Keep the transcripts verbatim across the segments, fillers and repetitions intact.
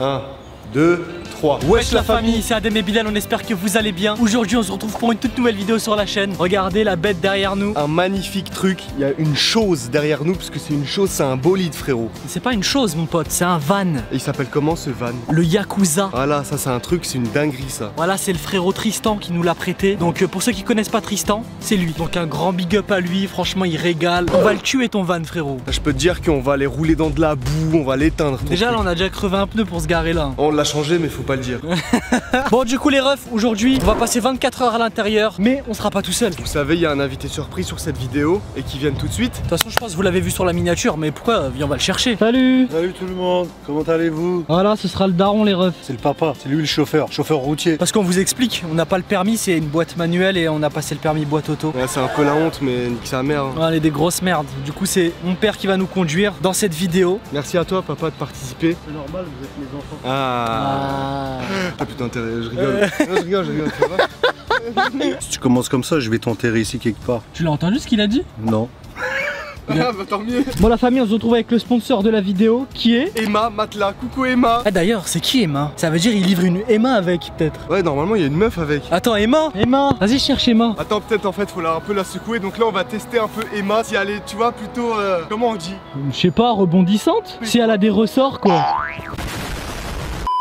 un, deux, trois. Wesh la famille, c'est Adem et Bilal, on espère que vous allez bien. Aujourd'hui on se retrouve pour une toute nouvelle vidéo sur la chaîne. Regardez la bête derrière nous. Un magnifique truc, il y a une chose derrière nous. Parce que c'est une chose, c'est un bolide frérot. C'est pas une chose mon pote, c'est un van. Et il s'appelle comment ce van? Le Yakuza. Voilà, ça c'est un truc, c'est une dinguerie ça. Voilà, c'est le frérot Tristan qui nous l'a prêté. Donc euh, pour ceux qui connaissent pas Tristan, c'est lui. Donc un grand big up à lui, franchement il régale. On va le tuer ton van frérot. Je peux te dire qu'on va aller rouler dans de la boue, on va l'éteindre. Déjà là on a déjà crevé un pneu pour se garer là. On l'a changé mais faut pas le dire. Bon du coup les refs, aujourd'hui on va passer vingt-quatre heures à l'intérieur, mais on sera pas tout seul. Vous savez il y a un invité surprise sur cette vidéo et qui viennent tout de suite. De toute façon je pense que vous l'avez vu sur la miniature, mais pourquoi? Viens on va le chercher. Salut. Salut tout le monde, comment allez-vous? Voilà ce sera le daron les refs. C'est le papa, c'est lui le chauffeur, chauffeur routier. Parce qu'on vous explique, on n'a pas le permis, c'est une boîte manuelle et on a passé le permis boîte auto. Ouais c'est un peu la honte mais nique sa mère hein. Ouais, elle est des grosses merdes. Du coup c'est mon père qui va nous conduire dans cette vidéo. Merci à toi papa de participer. C'est normal, vous êtes mes enfants. Ah. Ah. Ah putain, je rigole. Euh... Non, je rigole, je rigole, tu vois. Si tu commences comme ça, je vais t'enterrer ici quelque part. Tu l'as entendu ce qu'il a dit? Non. Ah, bah, tant mieux. Bon la famille, on se retrouve avec le sponsor de la vidéo qui est Emma Matelas. Coucou Emma. Ah d'ailleurs c'est qui Emma? Ça veut dire il livre une Emma avec peut-être. Ouais normalement il y a une meuf avec. Attends Emma, Emma, vas-y cherche Emma. Attends peut-être en fait faut la, un peu la secouer. Donc là on va tester un peu Emma. Si elle est tu vois plutôt euh, comment on dit? Je sais pas, rebondissante. Si elle a des ressorts quoi.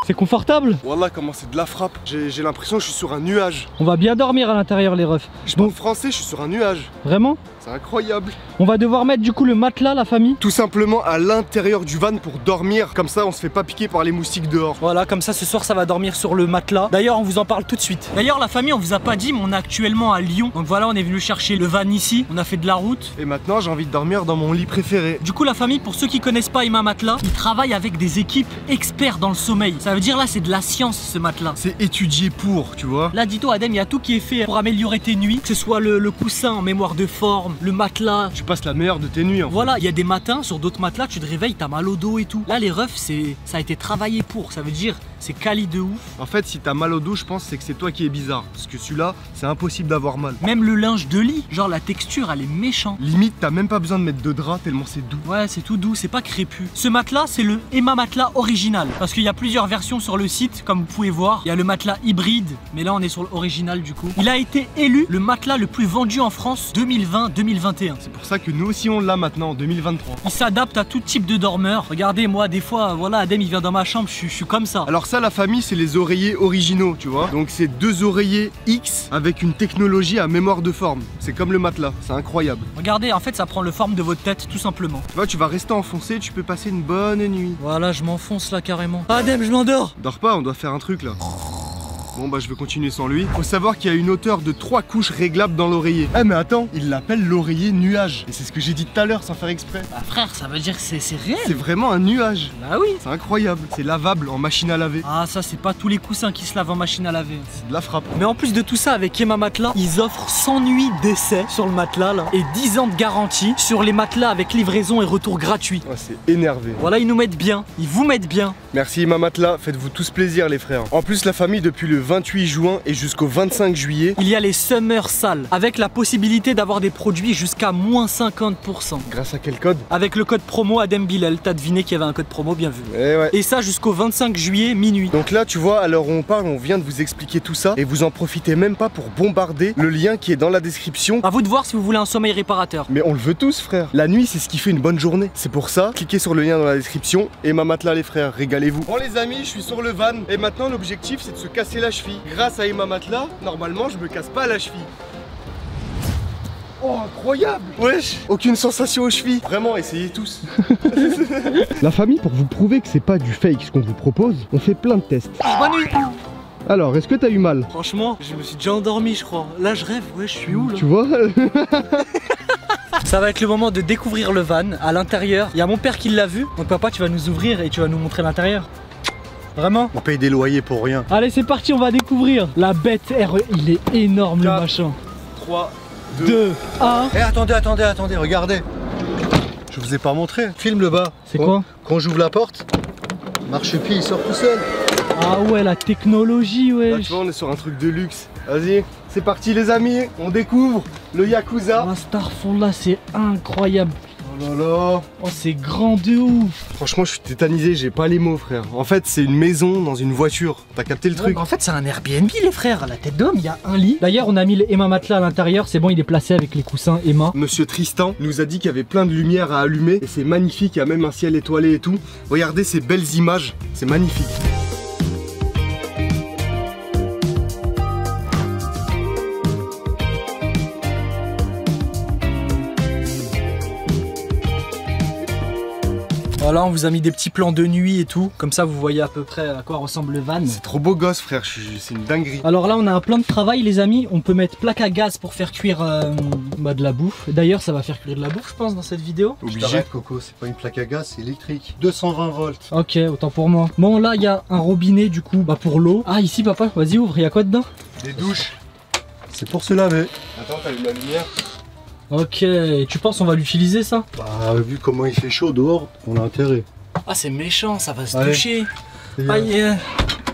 C'est confortable. Voilà comment c'est de la frappe. J'ai l'impression que je suis sur un nuage. On va bien dormir à l'intérieur les refs. Je parle français, je suis sur un nuage. Vraiment? C'est incroyable. On va devoir mettre du coup le matelas la famille. Tout simplement à l'intérieur du van pour dormir. Comme ça on se fait pas piquer par les moustiques dehors. Voilà comme ça ce soir ça va dormir sur le matelas. D'ailleurs on vous en parle tout de suite. D'ailleurs la famille on vous a pas dit mais on est actuellement à Lyon. Donc voilà on est venu chercher le van ici. On a fait de la route. Et maintenant j'ai envie de dormir dans mon lit préféré. Du coup la famille pour ceux qui connaissent pas Emma Matelas, ils travaillent avec des équipes experts dans le sommeil. Ça veut dire là c'est de la science ce matelas. C'est étudié pour tu vois. Là dis-toi Adem il y a tout qui est fait pour améliorer tes nuits. Que ce soit le, le coussin en mémoire de forme, le matelas. Tu passes la meilleure de tes nuits. En fait. Voilà, il y a des matins sur d'autres matelas, tu te réveilles, t'as mal au dos et tout. Là, les refs, c'est ça a été travaillé pour. Ça veut dire c'est quali de ouf. En fait, si t'as mal au dos, je pense c'est que c'est toi qui es bizarre. Parce que celui-là, c'est impossible d'avoir mal. Même le linge de lit, genre la texture, elle est méchante. Limite, t'as même pas besoin de mettre de drap tellement c'est doux. Ouais, c'est tout doux, c'est pas crépu. Ce matelas, c'est le Emma Matelas original. Parce qu'il y a plusieurs versions sur le site, comme vous pouvez voir. Il y a le matelas hybride, mais là on est sur l'original du coup. Il a été élu le matelas le plus vendu en France deux mille vingt deux mille vingt et un. C'est pour ça que nous aussi on l'a maintenant en deux mille vingt-trois. Il s'adapte à tout type de dormeur. Regardez moi des fois voilà Adem il vient dans ma chambre, je, je suis comme ça. Alors ça la famille c'est les oreillers originaux tu vois. Donc c'est deux oreillers X avec une technologie à mémoire de forme. C'est comme le matelas, c'est incroyable. Regardez en fait ça prend le forme de votre tête tout simplement. Tu vois tu vas rester enfoncé, tu peux passer une bonne nuit. Voilà je m'enfonce là carrément. Adem je m'endors. Dors pas on doit faire un truc là. Bon bah je vais continuer sans lui. Faut savoir qu'il y a une hauteur de trois couches réglables dans l'oreiller. Eh mais attends, il l'appelle l'oreiller nuage. Et c'est ce que j'ai dit tout à l'heure sans faire exprès. Bah frère ça veut dire que c'est réel. C'est vraiment un nuage. Bah oui. C'est incroyable. C'est lavable en machine à laver. Ah ça c'est pas tous les coussins qui se lavent en machine à laver. C'est de la frappe. Mais en plus de tout ça avec Emma Matelas, ils offrent cent nuits d'essai sur le matelas là. Et dix ans de garantie sur les matelas avec livraison et retour gratuit. Ouais, c'est énervé. Voilà ils nous mettent bien. Ils vous mettent bien. Merci Emma Matelas, faites-vous tous plaisir les frères. En plus la famille depuis le vingt-huit juin et jusqu'au vingt-cinq juillet, il y a les Summer Sales avec la possibilité d'avoir des produits jusqu'à moins cinquante pour cent. Grâce à quel code? Avec le code promo Adem Bilal. T'as deviné qu'il y avait un code promo, bien vu. Et, ouais. Et ça jusqu'au vingt-cinq juillet minuit. Donc là, tu vois, à l'heure où on parle, on vient de vous expliquer tout ça et vous en profitez même pas pour bombarder le lien qui est dans la description. À vous de voir si vous voulez un sommeil réparateur. Mais on le veut tous, frère. La nuit, c'est ce qui fait une bonne journée. C'est pour ça, cliquez sur le lien dans la description et ma matelas, les frères, régalez-vous. Bon, les amis, je suis sur le van et maintenant, l'objectif, c'est de se casser la cheville. Grâce à Emma Matelas, normalement je me casse pas la cheville. Oh incroyable! Wesh! Aucune sensation aux chevilles. Vraiment, essayez tous. La famille, pour vous prouver que c'est pas du fake ce qu'on vous propose, on fait plein de tests. Bonne nuit! Alors, est-ce que t'as eu mal? Franchement, je me suis déjà endormi je crois. Là je rêve, ouais je suis où là? Tu vois? Ça va être le moment de découvrir le van à l'intérieur. Il y a mon père qui l'a vu. Donc papa tu vas nous ouvrir et tu vas nous montrer l'intérieur. Vraiment? On paye des loyers pour rien. Allez c'est parti, on va découvrir. La bête R E, il est énorme le machin. trois, deux, un. Eh attendez, attendez, attendez, regardez. Je vous ai pas montré. Filme le bas. C'est quoi? Quand j'ouvre la porte, marche-pied il sort tout seul. Ah ouais la technologie ouais. Là tu vois on est sur un truc de luxe. Vas-y, c'est parti les amis, on découvre le Yakuza. La Starfall là c'est incroyable. Oh là là. Oh, c'est grand de ouf. Franchement, je suis tétanisé, j'ai pas les mots, frère. En fait, c'est une maison dans une voiture. T'as capté le ouais, truc. En fait, c'est un Airbnb, les frères. À la tête d'homme, il y a un lit. D'ailleurs, on a mis Emma Matelas à l'intérieur. C'est bon, il est placé avec les coussins Emma. Monsieur Tristan nous a dit qu'il y avait plein de lumière à allumer. Et c'est magnifique, il y a même un ciel étoilé et tout. Regardez ces belles images, c'est magnifique. Voilà, on vous a mis des petits plans de nuit et tout, comme ça vous voyez à peu près à quoi ressemble le van. C'est trop beau gosse frère, c'est une dinguerie. Alors là on a un plan de travail les amis, on peut mettre plaque à gaz pour faire cuire euh, bah, de la bouffe. D'ailleurs ça va faire cuire de la bouffe je pense dans cette vidéo. Obligé Coco, c'est pas une plaque à gaz, c'est électrique. deux cent vingt volts. Ok, autant pour moi. Bon là il y a un robinet du coup bah, pour l'eau. Ah ici papa, vas-y ouvre, il y a quoi dedans? Des douches. C'est pour se laver. Attends, t'allumes la lumière. Ok, tu penses on va l'utiliser ça? Bah vu comment il fait chaud dehors, on a intérêt. Ah c'est méchant, ça va se ouais. toucher. Aïe euh...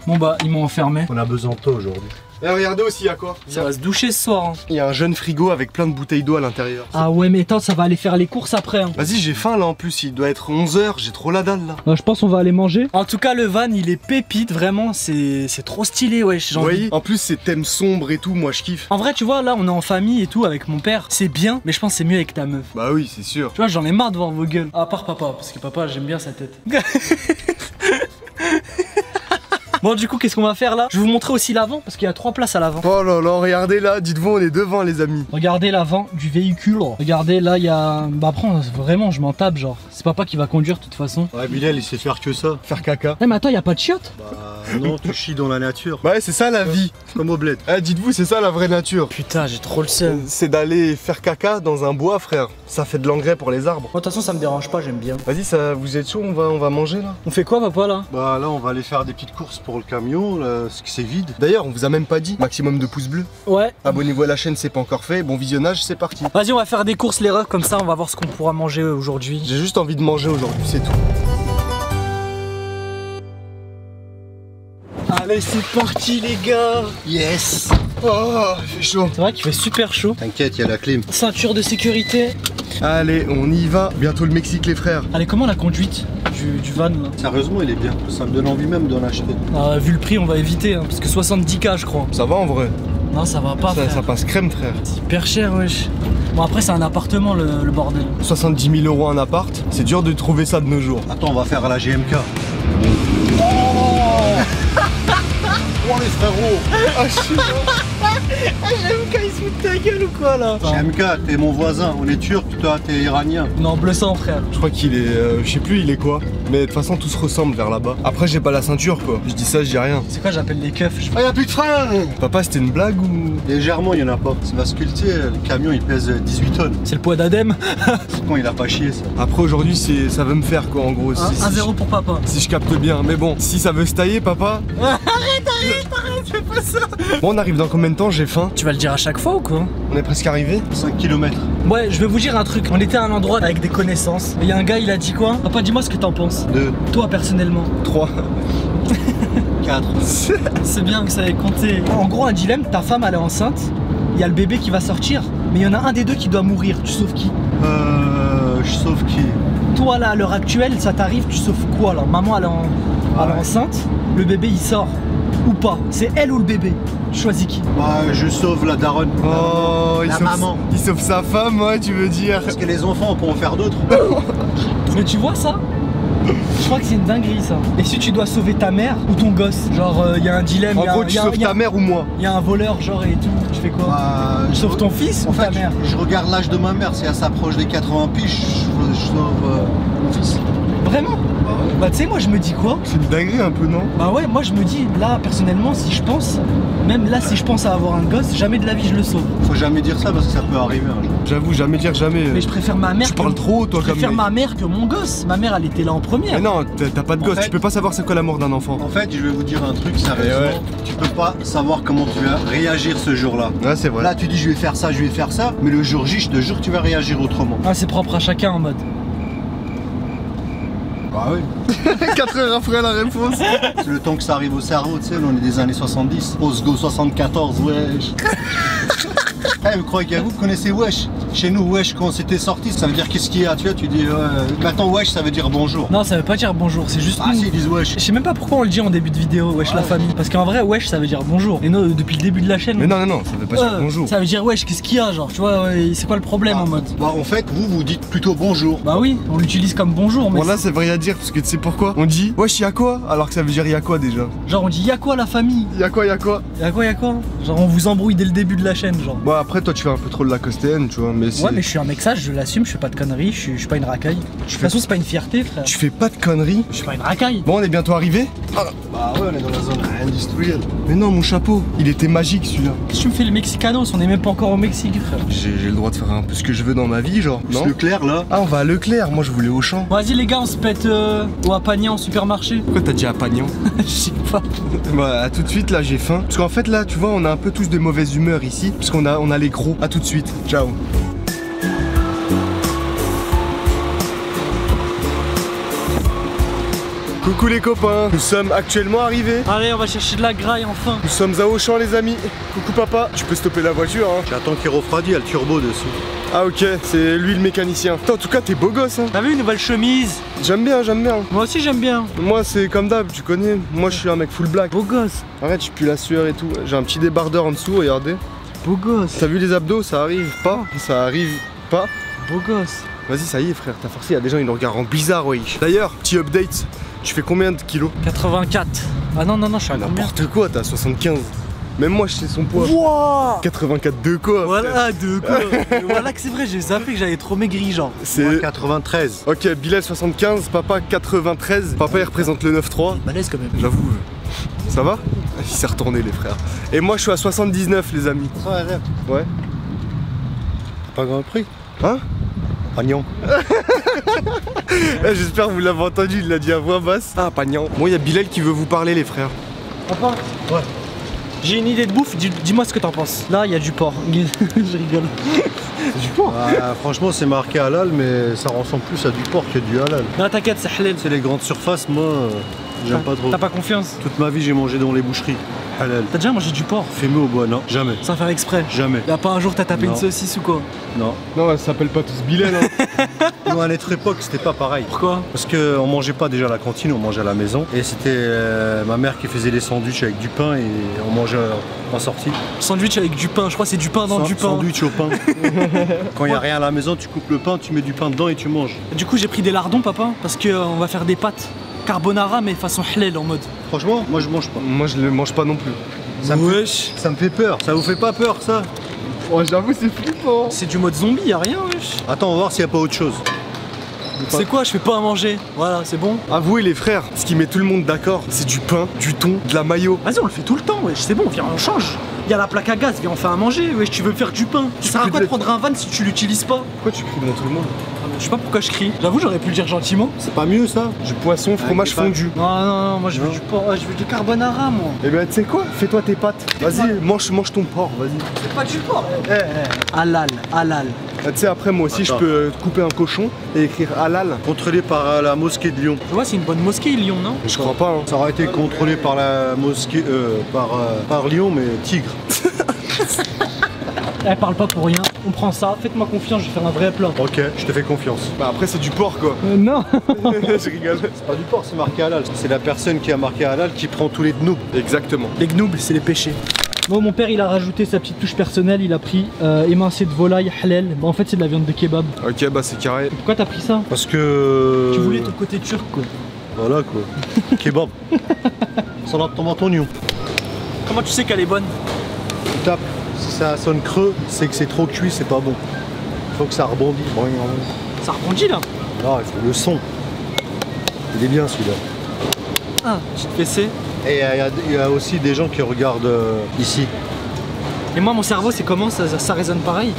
Bon bah ils m'ont enfermé. On a besoin de toi aujourd'hui. Et regardez aussi à quoi. Ça va se doucher ce soir hein. Il y a un jeune frigo avec plein de bouteilles d'eau à l'intérieur. Ah ouais mais attends, ça va aller faire les courses après hein. Vas-y j'ai faim là, en plus il doit être onze heures, j'ai trop la dalle là. euh, Je pense on va aller manger. En tout cas le van il est pépite vraiment, c'est trop stylé wesh ouais, oui. En plus c'est thème sombre et tout, moi je kiffe. En vrai tu vois là on est en famille et tout avec mon père. C'est bien mais je pense c'est mieux avec ta meuf. Bah oui c'est sûr. Tu vois j'en ai marre de voir vos gueules. À part papa parce que papa j'aime bien sa tête. Bon du coup qu'est-ce qu'on va faire là? Je vais vous montrer aussi l'avant parce qu'il y a trois places à l'avant. Oh là là regardez là, dites-vous on est devant les amis. Regardez l'avant du véhicule. Regardez là il y a... Bah après vraiment je m'en tape genre. C'est papa qui va conduire de toute façon. Ouais Bilal il sait faire que ça, faire caca. Eh mais attends il n'y a pas de chiottes? Bah non tu chies dans la nature. Bah ouais c'est ça la vie. Comme au bled. Eh dites-vous c'est ça la vraie nature. Putain j'ai trop le seum. C'est d'aller faire caca dans un bois frère. Ça fait de l'engrais pour les arbres. De toute façon ça me dérange pas, j'aime bien. Vas-y ça vous êtes chaud, on va, on va manger là. On fait quoi papa là? Bah là on va aller faire des petites courses pour Pour le camion, là, ce qui c'est vide. D'ailleurs, on vous a même pas dit maximum de pouces bleus. Ouais. Abonnez-vous à la chaîne, c'est pas encore fait. Bon visionnage, c'est parti. Vas-y, on va faire des courses, les refs, comme ça, on va voir ce qu'on pourra manger aujourd'hui. J'ai juste envie de manger aujourd'hui, c'est tout. Allez, c'est parti, les gars. Yes. Oh, il fait chaud. C'est vrai qu'il fait super chaud. T'inquiète, il y a la clim. Ceinture de sécurité. Allez, on y va. Bientôt le Mexique, les frères. Allez, comment la conduite du, du van là? Sérieusement, il est bien. Ça me donne envie même d'en acheter. Ah, vu le prix, on va éviter, hein, parce que soixante-dix K, je crois. Ça va en vrai? Non, ça va pas. Ça, frère. Ça passe crème, frère. C'est hyper cher, wesh. Bon, après, c'est un appartement, le, le bordel. soixante-dix mille euros un appart, c'est dur de trouver ça de nos jours. Attends, on va faire à la G M K. Oh, oh les frérots. Ah, je suis mort. G M K il se fout de ta gueule ou quoi là? G M K t'es mon voisin, on est turc, toi t'es iranien. Non bleu sang frère. Je crois qu'il est, euh, je sais plus il est quoi. Mais de toute façon tout se ressemble vers là-bas. Après j'ai pas la ceinture quoi, je dis ça je dis rien. C'est quoi j'appelle les keufs je... Ah y'a plus de frein. Papa c'était une blague ou? Légèrement y'en a pas. C'est parce que le camion il pèse dix-huit tonnes. C'est le poids d'Adem. Quand il a pas chié ça. Après aujourd'hui ça veut me faire quoi en gros. Un zéro si, si, pour papa. Si je capte bien, mais bon si ça veut se tailler papa. Arrête arrête arrête fais pas ça. Bon on arrive dans combien de temps? J'ai faim. Tu vas le dire à chaque fois ou quoi? On est presque arrivé. cinq kilomètres. Ouais, je vais vous dire un truc. On était à un endroit avec des connaissances. Et il y a un gars, il a dit quoi? Papa, dis-moi ce que t'en penses. Deux. Toi, personnellement. Trois. Quatre. C'est bien que ça ait compté. En gros, un dilemme, ta femme, elle est enceinte. Il y a le bébé qui va sortir. Mais il y en a un des deux qui doit mourir. Tu sauves qui? Euh... Je sauve qui? Toi, là, à l'heure actuelle, ça t'arrive, tu sauves quoi? Alors, maman, elle est en... ah ouais. enceinte. Le bébé, il sort. Ou pas, c'est elle ou le bébé? Je choisis qui? Bah je sauve la daronne. Oh, il la sauve, maman. Il sauve sa femme, ouais tu veux dire. Parce que les enfants pourront faire d'autres. Mais tu vois ça? Je crois que c'est une dinguerie ça. Et si tu dois sauver ta mère ou ton gosse? Genre il euh, y a un dilemme. En y a, gros tu y a, sauves y a, ta mère ou moi? Il y a un voleur genre et tout, tu fais quoi? Bah, tu sauves ton fils en ou fait, ta mère? Je, je regarde l'âge de ma mère, si elle s'approche des quatre-vingts piges, je, je sauve euh, mon fils. Vraiment? Bah tu sais moi je me dis quoi? C'est une dinguerie un peu non? Bah ouais moi je me dis là personnellement si je pense, même là si je pense à avoir un gosse, jamais de la vie je le sauve. Faut jamais dire ça parce que ça peut arriver un jour. J'avoue jamais dire jamais. Mais je préfère ma mère. Tu que... parles trop toi je comme. Je préfère mec. ma mère que mon gosse. Ma mère elle était là en première. Mais non t'as pas de gosse, en fait, tu peux pas savoir c'est quoi la mort d'un enfant. En fait je vais vous dire un truc sérieusement, ouais. tu peux pas savoir comment tu vas réagir ce jour-là. Ouais c'est vrai. Là tu dis je vais faire ça, je vais faire ça, mais le jour J je te jure tu vas réagir autrement. Ah c'est propre à chacun en mode. Bah oui. quatre heures après la réponse. C'est le temps que ça arrive au cerveau, tu sais, on est des années soixante-dix. Osgo soixante-quatorze, wesh. Eh, hey, vous croyez que vous connaissez wesh? Chez nous, wesh, quand c'était sorti, ça veut dire qu'est-ce qu'il y a, tu vois, tu dis, euh, maintenant wesh, ça veut dire bonjour. Non, ça veut pas dire bonjour, c'est juste. Ah nous. Si, ils disent wesh. Je sais même pas pourquoi on le dit en début de vidéo, wesh, ah, la ouais. famille. Parce qu'en vrai, wesh, ça veut dire bonjour. Et non, depuis le début de la chaîne. Mais non, non, non, ça veut pas euh, dire bonjour. Ça veut dire wesh, qu'est-ce qu'il y a, genre, tu vois, c'est quoi le problème ah, en mode. Bah, en fait, vous, vous dites plutôt bonjour. Bah oui, on l'utilise comme bonjour, mais. Bon, là, c'est vrai à dire, parce que tu sais pourquoi. On dit wesh, y'a quoi, alors que ça veut dire y'a quoi déjà. Genre, on dit y'a quoi la famille. Y'a quoi, y'a quoi. Y'a quoi, y'a quoi. Genre, on vous embrouille dès le début de la chaîne, genre. Bah, après, toi, tu fais un peu trop de la costaine, tu vois. Mais ouais mais je suis un mec sage, je l'assume, je fais pas de conneries, je suis, je suis pas une racaille. De toute façon c'est pas une fierté frère. Tu fais pas de conneries. Je suis pas une racaille. Bon on est bientôt arrivé. Ah. Bah ouais on est dans la zone industrielle. Mais non mon chapeau, il était magique celui-là. Qu'est-ce que tu me fais le mexicanos, on est même pas encore au Mexique frère. J'ai le droit de faire un peu ce que je veux dans ma vie genre. Non Leclerc là. Ah on va à Leclerc, moi je voulais Auchan. Bon, vas-y les gars on se pète euh, au Apagnan supermarché. Pourquoi t'as dit Apagnan? Je sais pas. Bah à tout de suite là j'ai faim. Parce qu'en fait là tu vois on a un peu tous de mauvaises humeurs ici. Parce qu'on a, on a les gros. À tout de suite. Ciao. Coucou les copains, nous sommes actuellement arrivés. Allez on va chercher de la graille enfin. Nous sommes à Auchan les amis. Coucou papa, tu peux stopper la voiture hein. J'attends qu'il refroidisse, il y a le turbo dessus. Ah ok, c'est lui le mécanicien. Putain, en tout cas t'es beau gosse hein. T'as vu une nouvelle chemise. J'aime bien, j'aime bien. Moi aussi j'aime bien. Moi c'est comme d'hab, tu connais. Moi je suis un mec full black. Beau gosse. Arrête, je pue la sueur et tout. J'ai un petit débardeur en dessous, regardez. Beau gosse. T'as vu les abdos, ça arrive pas. Ça arrive pas. Beau gosse. Vas-y ça y est frère, t'as forcé, il y a des gens ils nous regardent en bizarre ouais. D'ailleurs, petit update. Tu fais combien de kilos? Quatre-vingt-quatre. Ah non, non, non, je suis à n'importe quoi, t'as soixante-quinze. Même moi, je sais son poids. Wow quatre-vingt-quatre de quoi? Voilà, de quoi. Voilà que c'est vrai, j'ai zappé que j'avais trop maigri, genre. C'est quatre-vingt-treize. Ok, Bilal soixante-quinze, papa quatre-vingt-treize. Papa, il représente le neuf trois. Il est balèze quand même. J'avoue. Ça va? Il s'est retourné, les frères. Et moi, je suis à soixante-dix-neuf, les amis. Ouais. T'as pas grand prix? Hein? Pagnon. J'espère que vous l'avez entendu, il l'a dit à voix basse. Ah, Pagnon. Bon, il y a Bilal qui veut vous parler, les frères. Papa? Ouais. J'ai une idée de bouffe, dis-moi ce que t'en penses. Là, il y a du porc. Je rigole. Du porc ah, franchement, c'est marqué halal, mais ça ressemble plus à du porc que du halal. Non, t'inquiète, c'est halal. C'est les grandes surfaces, moi, j'aime pas trop. T'as pas confiance? Toute ma vie, j'ai mangé dans les boucheries. T'as déjà mangé du porc? Fumé au bois, non, jamais. Sans faire exprès? Jamais. Y'a pas un jour t'as tapé non. une saucisse ou quoi? Non. Non, ça s'appelle pas tous Bilal hein. Non, à notre époque c'était pas pareil. Pourquoi? Parce qu'on mangeait pas déjà à la cantine, on mangeait à la maison. Et c'était euh, ma mère qui faisait les sandwichs avec du pain et on mangeait euh, en sortie. Sandwich avec du pain, je crois c'est du pain dans Sa du pain. Sandwich au pain. Quand il y a rien à la maison, tu coupes le pain, tu mets du pain dedans et tu manges. Du coup j'ai pris des lardons papa, parce qu'on euh, va faire des pâtes. Carbonara mais façon halal en mode. Franchement, moi je mange pas. Moi je le mange pas non plus. Ça me fait, ça me fait peur. Ça vous fait pas peur ça? Oh j'avoue c'est flippant. C'est du mode zombie, y a rien wesh. Attends on va voir s'il y a pas autre chose. C'est quoi? Je fais pas à manger. Voilà c'est bon. Avouez les frères, ce qui met tout le monde d'accord, c'est du pain, du thon, de la mayo. Vas-y on le fait tout le temps wesh, c'est bon, viens on change. Y'a la plaque à gaz, viens on fait à manger wesh, tu veux faire du pain. Ça sert à quoi de prendre un van si tu l'utilises pas? Pourquoi tu cries devant tout le monde? Je sais pas pourquoi je crie. J'avoue, j'aurais pu le dire gentiment. C'est pas mieux ça? Du poisson, fromage fondu. Non, non, non, moi je veux du porc, je veux du carbonara, moi. Eh ben, tu sais quoi? Fais-toi tes pâtes. Vas-y, mange, mange ton porc, vas-y. C'est pas du porc. Halal, halal. Tu sais, après, moi aussi, je peux couper un cochon et écrire halal. Contrôlé par la mosquée de Lyon. Tu vois, c'est une bonne mosquée, Lyon, non? Je crois pas. Ça aurait été contrôlé par la mosquée, par Lyon, mais tigre. Elle parle pas pour rien, on prend ça, faites-moi confiance, je vais faire un vrai plat. Ok, je te fais confiance. Bah après c'est du porc quoi. Euh, non. Je rigole. C'est pas du porc, c'est marqué halal. C'est la personne qui a marqué halal qui prend tous les gnoubles. Exactement. Les gnoubles, c'est les péchés. Bon, mon père il a rajouté sa petite touche personnelle, il a pris euh, émincé de volaille, halal. Bah, en fait c'est de la viande de kebab. Ok, bah c'est carré. Et pourquoi t'as pris ça? Parce que... Tu voulais ton côté turc quoi. Voilà quoi. Kebab. Salade tomate oignon. Comment tu sais qu'elle est bonne? Tu tapes. Si ça sonne creux, c'est que c'est trop cuit, c'est pas bon. Faut que ça rebondisse. Ça rebondit là? Non, il faut le son. Il est bien celui-là. Ah, petite P C. Et il y, y a aussi des gens qui regardent euh, ici. Et moi, mon cerveau, c'est comment ça, ça résonne pareil?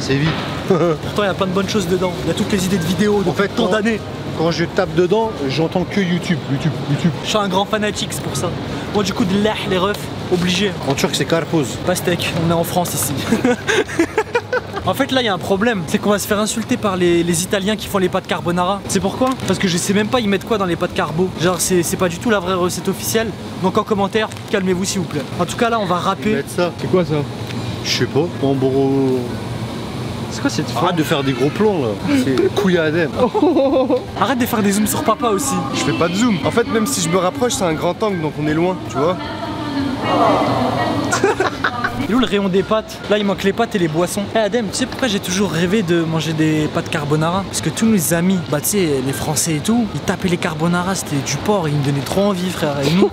C'est vide. Pourtant, il y a plein de bonnes choses dedans. Il y a toutes les idées de vidéos, en fait, tant d'années. Quand je tape dedans, j'entends que YouTube, YouTube, YouTube. Je suis un grand fanatique, c'est pour ça. Moi, du coup, de l'ah, les refs, obligé. En turc, c'est karpuz. Pastèque, on est en France ici. En fait, là, il y a un problème. C'est qu'on va se faire insulter par les, les Italiens qui font les pâtes carbonara. C'est pourquoi? Parce que je sais même pas, ils mettent quoi dans les pâtes carbo. Genre, c'est pas du tout la vraie recette officielle. Donc, en commentaire, calmez-vous, s'il vous plaît. En tout cas, là, on va rapper. C'est quoi ça? Je sais pas. Bon, bon... C'est quoi cette... Arrête de faire des gros plombs là. C'est couille à Adem. Arrête de faire des zooms sur papa aussi. Je fais pas de zoom. En fait, même si je me rapproche, c'est un grand angle donc on est loin, tu vois. Il est où le rayon des pâtes? Là il manque les pâtes et les boissons. Eh hey Adem, tu sais pourquoi j'ai toujours rêvé de manger des pâtes carbonara? Parce que tous mes amis, bah tu sais, les Français et tout, ils tapaient les carbonara, c'était du porc, ils me donnaient trop envie frère. Et nous...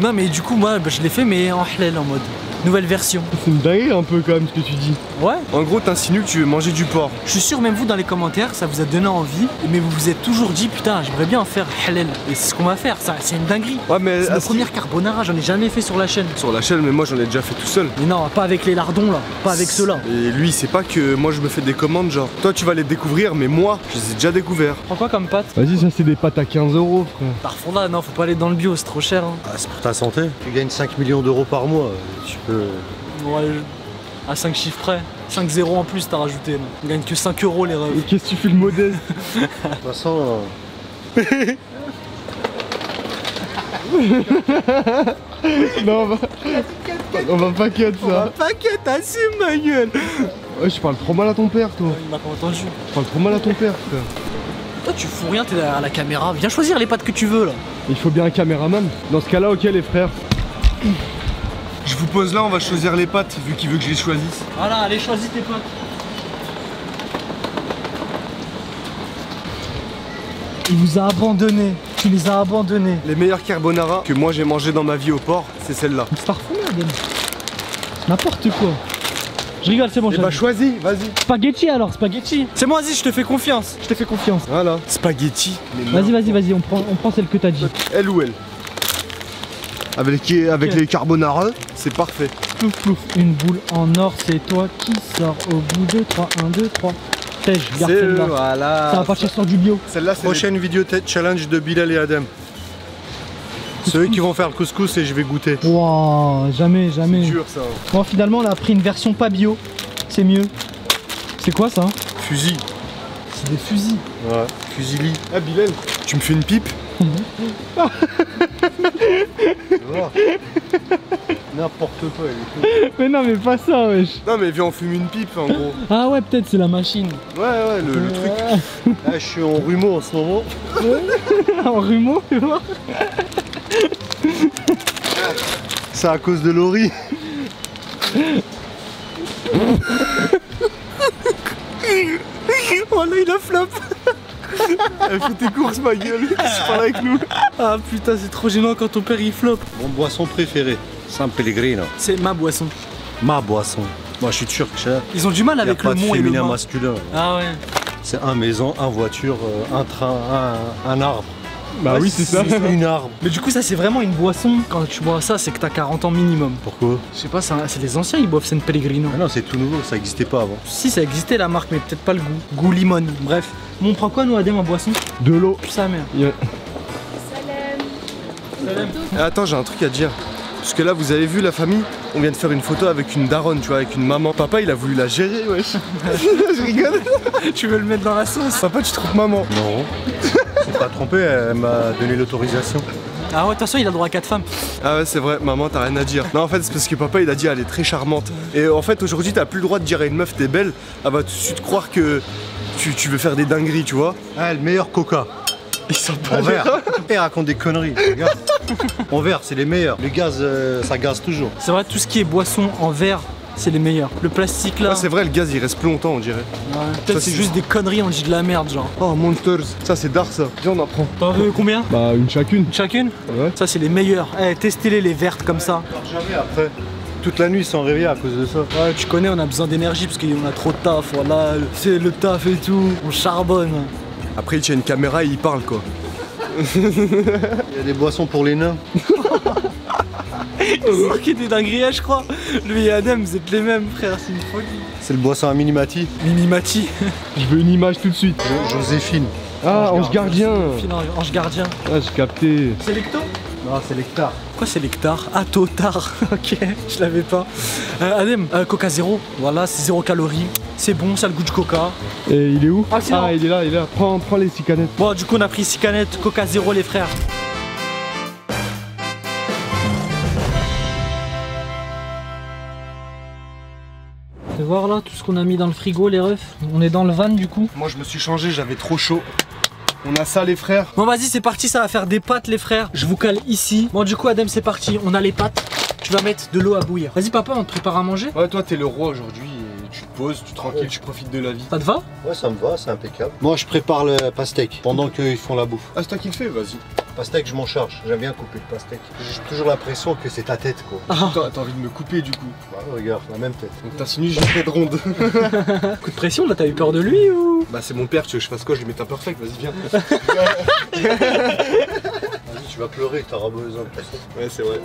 non mais du coup moi bah, je l'ai fait mais en halal, en mode nouvelle version. C'est une dinguerie un peu quand même ce que tu dis. Ouais. En gros t'insinues que tu veux manger du porc. Je suis sûr même vous dans les commentaires ça vous a donné envie. Mais vous vous êtes toujours dit putain j'aimerais bien en faire halal. Et c'est ce qu'on va faire, ça c'est une dinguerie. Ouais mais... C'est la première carbonara, j'en ai jamais fait sur la chaîne. Sur la chaîne mais moi j'en ai déjà fait tout seul. Mais non, pas avec les lardons là, pas avec ceux-là. Et lui c'est pas que moi je me fais des commandes genre. Toi tu vas les découvrir mais moi je les ai déjà découverts. Prends quoi comme pâtes? Vas-y ça c'est des pâtes à quinze euros frère. Par fond là non faut pas aller dans le bio c'est trop cher hein. Ah c'est pour ta santé. Tu gagnes cinq millions d'euros par mois. Tu peux... Ouais, à cinq chiffres près, cinq zéros en plus t'as rajouté. On gagne que cinq euros les rêves. Et qu'est-ce que tu fais le modeste? De toute façon... Euh... non, on va... on va pas cut ça. On va pas cut, assume ma gueule. Ouais, je parle trop mal à ton père toi. Il m'a pas entendu. Je parle trop mal à ton père frère. Toi tu fous rien, t'es derrière la caméra. Viens choisir les pattes que tu veux là. Il faut bien un caméraman. Dans ce cas-là, ok les frères. Je vous pose là, on va choisir les pâtes, vu qu'il veut que je les choisisse. Voilà, allez, choisis tes pâtes. Il vous a abandonné, tu les as abandonnés. Les meilleures carbonara que moi j'ai mangé dans ma vie au porc, c'est celle-là. C'est parfumé, Adem. N'importe quoi. Je rigole, c'est bon, j'ai. Eh bah, choisis, vas-y. Spaghetti alors, spaghetti. C'est moi, vas-y, je te fais confiance. Je te fais confiance. Voilà. Spaghetti. Vas-y, vas-y, vas-y, on prend, on prend celle que t'as dit. Elle ou elle? Avec les, avec okay. les carbonara, c'est parfait. Plouf plouf, une boule en or, c'est toi qui sors au bout de trois, un, deux, trois. Tèche, garde celle-là. Voilà. Ça va pas chercher sur du bio. Celle-là, c'est prochaine les... vidéo challenge de Bilal et Adem. C'est eux qui vont faire le couscous et je vais goûter. Waouh, jamais, jamais. C'est dur ça. Hein. Bon, finalement, on a pris une version pas bio. C'est mieux. C'est quoi ça? Fusil. C'est des fusils. Ouais, fusili. Ah, Bilal, tu me fais une pipe? N'importe quoi elle est cool. Mais non mais pas ça wesh. Non mais viens on fume une pipe en gros. Ah ouais peut-être c'est la machine. Ouais ouais le, euh... le truc. Là je suis en rhumo en ce moment. En rhumo tu vois. C'est à cause de Laurie. Oh là il a flop. Elle fait tes courses ma gueule, tu parles avec nous. Ah putain c'est trop gênant quand ton père il floppe. Mon boisson préféré, San Pellegrino. C'est ma boisson. Ma boisson. Moi je suis turc. Ils ont du mal avec le mot et le masculin. masculin. Ah ouais. C'est un maison, un voiture, un train, un, un arbre. Bah ouais, oui c'est ça, une arbre. Mais du coup ça c'est vraiment une boisson. Quand tu bois ça c'est que t'as quarante ans minimum. Pourquoi? Je sais pas, c'est les anciens ils boivent San Pellegrino. Ah non c'est tout nouveau, ça existait pas avant. Si ça existait la marque mais peut-être pas le goût. Goût limone, bref. Bon, on prend quoi nous Adem en boisson? De l'eau. Putain merde. Yeah. Salam. Salam. Attends j'ai un truc à dire. Parce que là vous avez vu la famille, on vient de faire une photo avec une daronne, tu vois, avec une maman. Papa il a voulu la gérer wesh. Je rigole. Tu veux le mettre dans la sauce? Papa tu trompes maman? Non. Je t'ai trompé, elle m'a donné l'autorisation. Ah ouais, de toute façon, il a le droit à quatre femmes. Ah ouais, c'est vrai, maman, t'as rien à dire. Non, en fait, c'est parce que papa, il a dit, elle est très charmante. Et en fait, aujourd'hui, t'as plus le droit de dire à une meuf, t'es belle, elle va tout de suite croire que tu, tu veux faire des dingueries, tu vois. Ah, le meilleur Coca. Ils sont pas verts. Et raconte des conneries, regarde. En verre, c'est les meilleurs. Le gaz, euh, ça gaze toujours. C'est vrai, tout ce qui est boisson en verre, c'est les meilleurs. Le plastique là. Ouais, c'est vrai, le gaz il reste plus longtemps on dirait. Ouais. Peut-être c'est juste des conneries, on dit de la merde genre. Oh Monsters, ça c'est dark ça. Viens on en prend. T'en veux combien? Bah une chacune. Une chacune? Ouais. Ça c'est les meilleurs. Eh, testez-les les vertes comme ouais, ça. Jamais après. Toute la nuit ils sont réveillés à cause de ça. Ouais, tu connais, on a besoin d'énergie parce qu'on a trop de taf. Voilà, c'est le taf et tout. On charbonne. Après il tient une caméra et il parle quoi. Il y a des boissons pour les nains. C'est marqué des dingueries, je crois. Lui et Adem, vous êtes les mêmes, frère, c'est une folie. C'est le boisson à Minimati. Minimati. Je veux une image tout de suite. Je, Joséphine. Ah, Ange Gardien. Ange Gardien. Ah, j'ai capté. C'est Lecto? Non, c'est Lectar. Pourquoi c'est Lectar? Ah, Totard. Ok, je l'avais pas. Euh, Adem, euh, Coca zéro. Voilà, c'est zéro calories. C'est bon, ça a le goût de Coca. Et il est où? Ah, est ah il est là, il est là. Prends, prends les six canettes. Bon, du coup, on a pris six canettes. Coca zéro, les frères. voir là tout ce qu'on a mis dans le frigo, les refs. On est dans le van du coup. Moi je me suis changé, j'avais trop chaud. On a ça les frères. Bon vas-y c'est parti, ça va faire des pâtes les frères. Je vous cale ici. Bon du coup Adem c'est parti, on a les pâtes. Tu vas mettre de l'eau à bouillir. Vas-y papa, on te prépare à manger. Ouais toi t'es le roi aujourd'hui. Tu te poses, tu te tranquilles, ouais. Tu profites de la vie. Ça te va? Ouais, ça me va, c'est impeccable. Moi, je prépare le pastèque pendant qu'ils font la bouffe. Ah, c'est toi qui le fais, vas-y. Pastèque, je m'en charge. J'aime bien couper le pastèque. J'ai toujours l'impression que c'est ta tête, quoi. Ah. T'as envie de me couper, du coup. Bah, regarde, la même tête. Donc t'insinues, j'ai fait de ronde. Coup de pression, là, t'as eu peur de lui ou? Bah, c'est mon père, tu veux que je fasse quoi? Je lui mets un perfect, vas-y, viens. Vas-y, tu vas pleurer, t'auras besoin de tout ça. Ouais, c'est vrai.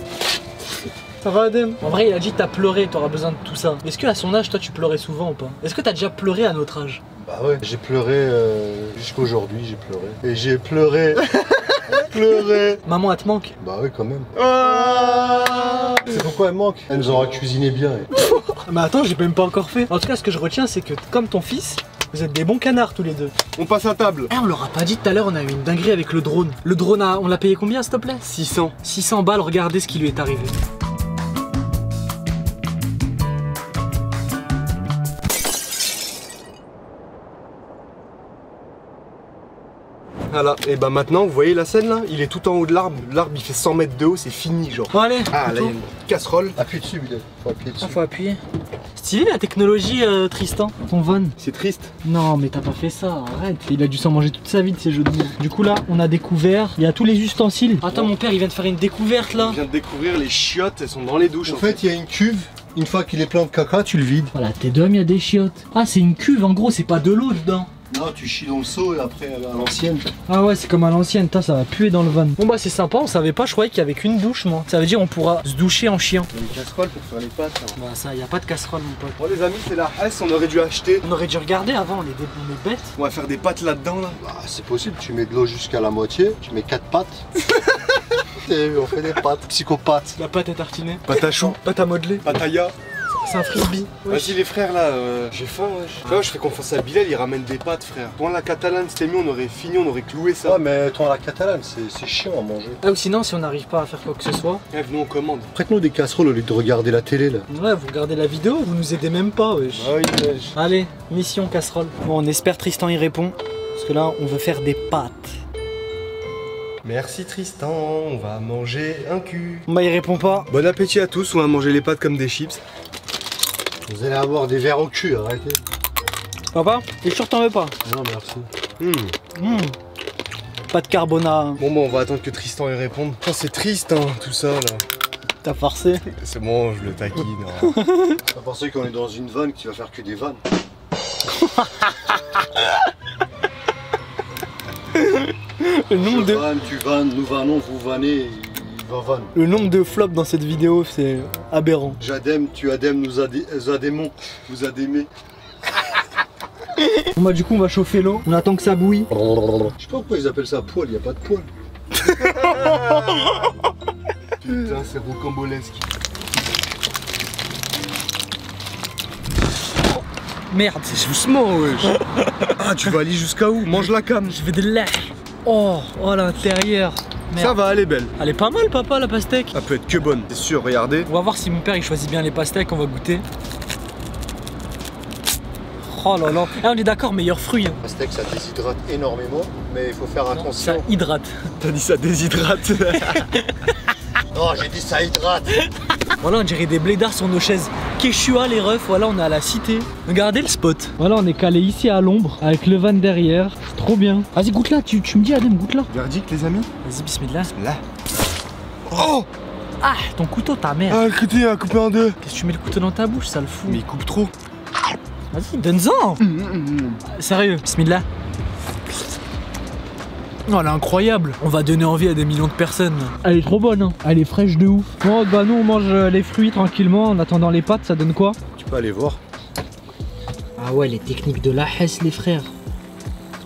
Ça va Adem? En vrai il a dit t'as pleuré, t'auras besoin de tout ça. Est-ce que à son âge toi tu pleurais souvent ou pas? Est-ce que t'as déjà pleuré à notre âge? Bah ouais, j'ai pleuré euh, jusqu'aujourd'hui, j'ai pleuré. Et j'ai pleuré. Pleuré. Maman elle te manque? Bah ouais quand même. Ah. C'est pourquoi elle manque? Elle nous aura cuisiné bien. Et... Mais attends j'ai même pas encore fait. En tout cas ce que je retiens c'est que comme ton fils, vous êtes des bons canards tous les deux. On passe à table. Eh, on leur a pas dit tout à l'heure, on a eu une dinguerie avec le drone. Le drone a, on l'a payé combien s'il te plaît? Six cents. six cents balles, regardez ce qui lui est arrivé. Voilà, et bah maintenant vous voyez la scène là, il est tout en haut de l'arbre, l'arbre il fait cent mètres de haut, c'est fini genre. Bon, allez, ah là il y a une casserole. Appuie dessus Bilal, faut appuyer dessus. Ah, faut appuyer. Stylé la technologie euh, Tristan, ton van. C'est triste. Non mais t'as pas fait ça, arrête. Il a dû s'en manger toute sa vie de ces jeux de mots. Du coup là on a découvert, il y a tous les ustensiles. Attends ouais. Mon père il vient de faire une découverte là. Il vient de découvrir les chiottes, elles sont dans les douches. En, en fait il y a une cuve. Une fois qu'il est plein de caca tu le vides. Voilà t'es d'homme il y a des chiottes. Ah c'est une cuve en gros, c'est pas de l'eau dedans. Non, tu chies dans le seau et après à l'ancienne. Ah ouais, c'est comme à l'ancienne, ça va puer dans le van. Bon bah c'est sympa, on savait pas, je croyais qu'il y avait qu'une douche moi. Ça veut dire on pourra se doucher en chiant. Il y a une casserole pour faire les pâtes. Hein. Bah ça, il y a pas de casserole mon pote. Bon les amis, c'est la Hesse, on aurait dû acheter. On aurait dû regarder avant, on est, des... on est bêtes. On va faire des pâtes là-dedans là. Bah c'est possible, tu mets de l'eau jusqu'à la moitié, tu mets quatre pâtes. On fait des pâtes, psychopathe. La pâte à tartiner. Pâte à chou. Pâte à modeler. Pâte à ya. C'est un frisbee. Vas-y les frères là, euh, j'ai faim wesh. Ouais. Là je fais confiance à Bilal, il ramène des pâtes frère. Toi la catalane c'était mieux, on aurait fini, on aurait cloué ça. Ouais mais toi la catalane c'est chiant à manger. Ah ou sinon si on n'arrive pas à faire quoi que ce soit. Ouais venez on commande. Prête-nous des casseroles au lieu de regarder la télé là. Ouais vous regardez la vidéo, vous nous aidez même pas wesh. Ah oui wesh. Allez, mission casserole. Bon on espère Tristan y répond. Parce que là on veut faire des pâtes. Merci Tristan, on va manger un cul. Bah il répond pas. Bon appétit à tous, on va manger les pâtes comme des chips. Vous allez avoir des verres au cul, arrêtez. Papa, t'es sûr que t'en veux pas? Non, merci. Mmh. Mmh. Pas de carbonara. Bon, bon, on va attendre que Tristan y réponde. Oh, c'est triste, hein, tout ça, là. T'as forcé? C'est bon, je le taquine. Hein. T'as forcé qu'on est dans une vanne qui va faire que des vannes. Le nombre de... vanne, tu vannes, nous vannons, vous vannez. Le nombre de flops dans cette vidéo, c'est aberrant. J'adème, tu adèmes, nous adé adémons, vous adémez. Bon bah du coup on va chauffer l'eau, on attend que ça bouille. Je sais pas pourquoi ils appellent ça poêle, y a pas de poêle. Putain c'est rocambolesque. Merde, c'est doucement wesh. Ah tu vas aller jusqu'à où? Mange la cam. Je vais de l'air. Oh, oh l'intérieur. Merde. Ça va, elle est belle. Elle est pas mal papa la pastèque. Elle peut être que bonne, c'est sûr, regardez. On va voir si mon père il choisit bien les pastèques, on va goûter. Oh là là, eh, on est d'accord, meilleur fruit. Hein. La pastèque ça déshydrate énormément, mais il faut faire non, attention. Ça hydrate. T'as dit ça déshydrate. Non, j'ai dit ça hydrate. Voilà, on dirait des blédards sur nos chaises. Quechua les refs, voilà, on est à la cité. Regardez le spot. Voilà, on est calé ici à l'ombre, avec le van derrière. Trop bien. Vas-y, goûte là, tu, tu me dis, Adem, goûte là. Verdict, les amis. Vas-y, bismillah. Là. Oh. Ah, ton couteau, ta mère. Ah, écoutez, il a coupé en deux. Qu'est-ce que tu mets le couteau dans ta bouche, ça le fout. Mais il coupe trop. Vas-y, donne-en. Mmh, mmh. Sérieux, bismillah. Non, elle est incroyable. On va donner envie à des millions de personnes. Elle est trop bonne, hein. Elle est fraîche de ouf. Bon, bah nous on mange les fruits tranquillement en attendant les pâtes, ça donne quoi? Tu peux aller voir. Ah ouais, les techniques de la Hesse, les frères.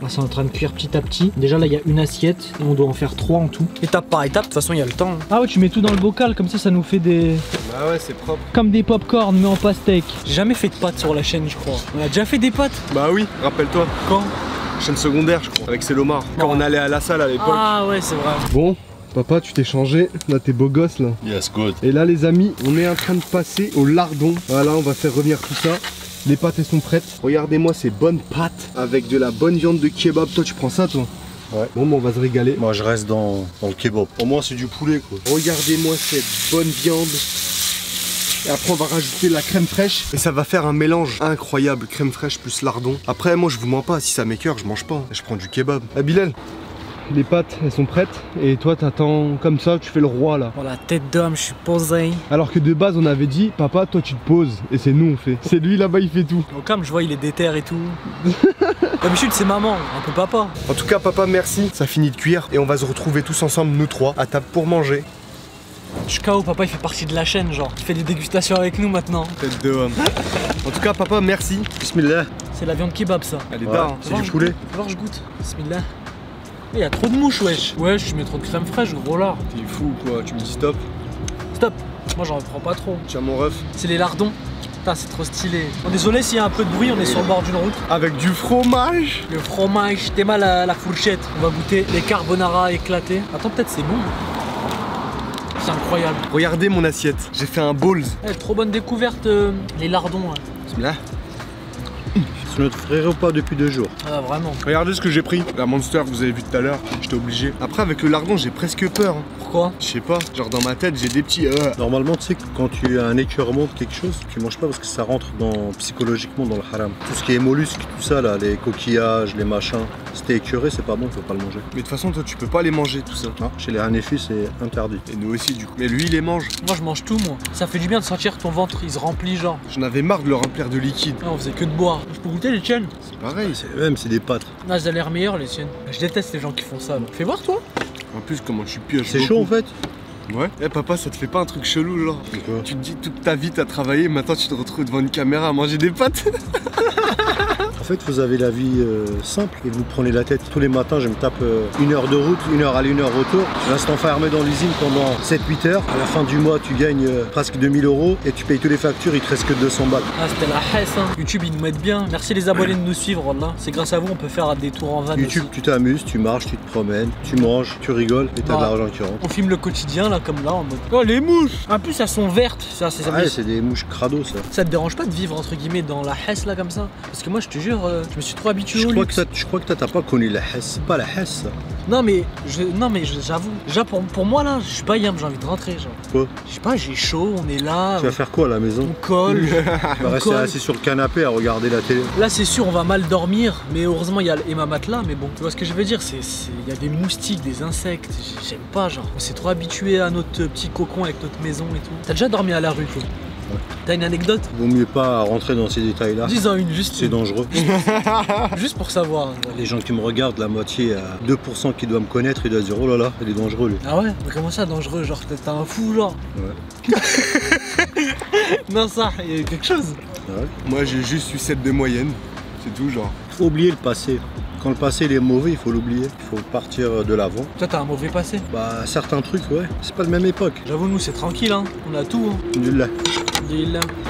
Là c'est en train de cuire petit à petit. Déjà là il y a une assiette et on doit en faire trois en tout. Étape par étape, de toute façon il y a le temps. Ah ouais, tu mets tout dans le bocal, comme ça ça nous fait des... Bah ouais c'est propre. Comme des pop-corn mais en pastèque. J'ai jamais fait de pâtes sur la chaîne je crois. On a déjà fait des pâtes? Bah oui, rappelle-toi. Quand? Chaîne secondaire je crois, avec Célomar, quand on allait à la salle à l'époque. Ah ouais c'est vrai. Bon papa tu t'es changé, là t'es beau gosse là. Yes good. Et là les amis on est en train de passer au lardon. Voilà on va faire revenir tout ça. Les pâtes elles sont prêtes. Regardez-moi ces bonnes pâtes avec de la bonne viande de kebab. Toi tu prends ça toi? Ouais. Bon, bon on va se régaler. Moi je reste dans, dans le kebab. Au moins c'est du poulet quoi. Regardez-moi cette bonne viande. Et après on va rajouter la crème fraîche. Et ça va faire un mélange incroyable. Crème fraîche plus lardon. Après moi je vous mens pas, si ça m'écœure je mange pas. Je prends du kebab. Ah Bilal, les pâtes elles sont prêtes. Et toi t'attends comme ça, tu fais le roi là. Oh la tête d'homme, je suis posé. Alors que de base on avait dit, papa toi tu te poses. Et c'est nous on fait. C'est lui là-bas il fait tout. Donc comme je vois il est déterre et tout. D'habitude c'est maman, un peu papa. En tout cas papa merci, ça finit de cuire. Et on va se retrouver tous ensemble nous trois à table pour manger. Je suis K O, papa il fait partie de la chaîne genre, il fait des dégustations avec nous maintenant. Tête de homme. En tout cas papa merci. Bismillah. C'est la viande kebab ça. Elle est ouais, hein. C'est du poulet. Alors je goûte. Bismillah. Il y a trop de mouches wesh. Ouais je mets trop de crème fraîche gros lard. T'es fou ou quoi? Tu me dis stop. Stop. Moi j'en prends pas trop. Tiens mon ref. C'est les lardons. Putain c'est trop stylé. Bon, désolé s'il y a un peu de bruit, on est sur le bord d'une route. Avec du fromage. Le fromage, t'es mal à la fourchette. On va goûter les carbonara éclatés. Attends peut-être c'est bon. C'est incroyable. Regardez mon assiette, j'ai fait un bowls. Eh, trop bonne découverte, euh, les lardons. Hein. C'est là. C'est notre vrai repas depuis deux jours. Ah vraiment. Regardez ce que j'ai pris. La Monster que vous avez vu tout à l'heure, j'étais obligé. Après avec le lardon j'ai presque peur. Hein. Pourquoi? Je sais pas, genre dans ma tête j'ai des petits... Euh... Normalement tu sais que quand tu as un écœurement de quelque chose, tu manges pas parce que ça rentre dans psychologiquement dans le haram. Tout ce qui est mollusque, tout ça là, les coquillages, les machins. Si t'es écœuré c'est pas bon, faut pas le manger. Mais de toute façon toi tu peux pas les manger tout ça. Non, chez les hanefis c'est interdit. Et nous aussi du coup. Mais lui il les mange. Moi je mange tout moi. Ça fait du bien de sentir ton ventre, il se remplit genre. J'en avais marre de le remplir de liquide. Non, on faisait que de boire. Je peux goûter les tiennes? C'est pareil, c'est même c'est des pâtes. Ah, ça a l'air meilleur les tiennes. Je déteste les gens qui font ça. Là. Fais voir toi. En plus comment tu pioches. C'est chaud en fait. Ouais. Eh hey, papa, ça te fait pas un truc chelou là? Tu te dis toute ta vie t'as travaillé, maintenant tu te retrouves devant une caméra à manger des pâtes. En fait, vous avez la vie euh, simple et vous prenez la tête. Tous les matins, je me tape euh, une heure de route, une heure aller, une heure retour. Je reste enfermé dans l'usine pendant sept huit heures. À la fin du mois, tu gagnes euh, presque deux mille euros et tu payes toutes les factures, il te reste que deux cents balles. Ah, c'était la haisse, hein. YouTube, ils nous mettent bien. Merci les abonnés de nous suivre, là. C'est grâce à vous, on peut faire des tours en van. YouTube, aussi. Tu t'amuses, tu marches, tu te promènes, tu manges, tu rigoles et t'as ah, de l'argent qui rentre. On filme le quotidien, là, comme là, en mode. Oh, les mouches! En plus, elles sont vertes, ça, c'est ah, ouais, c'est des mouches crado, ça. Ça te dérange pas de vivre, entre guillemets, dans la haisse, là, comme ça? Parce que moi, je te jure, je me suis trop habitué je au crois luxe. Que je crois que toi t'as pas connu la haisse, c'est pas la haisse. Non mais je, non mais j'avoue, déjà pour, pour moi là, je suis pas yam, j'ai envie de rentrer genre. Quoi? Je sais pas, j'ai chaud, on est là. Tu vas faire quoi à la maison? On colle. On va rester assis sur le canapé à regarder la télé. Là c'est sûr, on va mal dormir, mais heureusement il y a Emma Matelas, mais bon, tu vois ce que je veux dire, c'est il y a des moustiques, des insectes, j'aime pas genre. On s'est trop habitué à notre petit cocon avec notre maison et tout. T'as déjà dormi à la rue quoi? T'as une anecdote? Vaut mieux pas rentrer dans ces détails là. Dis-en une juste. C'est dangereux. Juste pour savoir. Les gens qui me regardent, la moitié à deux pour cent qui doit me connaître, ils doivent dire oh là là, il est dangereux lui. Ah ouais? Mais comment ça dangereux? Genre t'es un fou genre? Ouais. Non ça, il y a eu quelque chose. Ouais. Moi j'ai juste eu sept de moyenne. C'est tout genre. Faut oublier le passé. Quand le passé il est mauvais, il faut l'oublier. Il faut partir de l'avant. Toi t'as un mauvais passé? Bah certains trucs ouais. C'est pas de même époque. J'avoue nous c'est tranquille hein. On a tout hein. Nul là.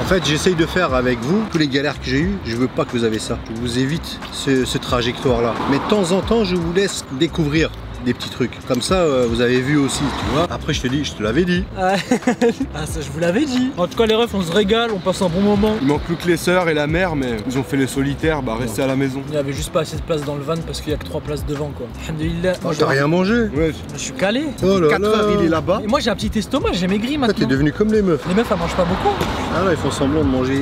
En fait, j'essaye de faire avec vous tous les galères que j'ai eues. Je veux pas que vous avez ça. Je vous évite ce, ce trajectoire-là. Mais de temps en temps, je vous laisse découvrir des petits trucs. Comme ça, euh, vous avez vu aussi, tu vois. Après, je te dis, je te l'avais dit. Ah, ça, je vous l'avais dit. En tout cas, les refs, on se régale, on passe un bon moment. Il manque plus que les sœurs et la mère, mais ils ont fait les solitaires, bah restez à la maison. Il n'y avait juste pas assez de place dans le van parce qu'il y a que trois places devant, quoi. Alhamdulillah. Oh, t'as rien mangé? Ouais. Je suis calé. Oh là là. Il est là-bas. Et moi, j'ai un petit estomac, j'ai maigri maintenant. T'es devenu comme les meufs. Les meufs, elles mangent pas beaucoup. Ah là, ils font semblant de manger.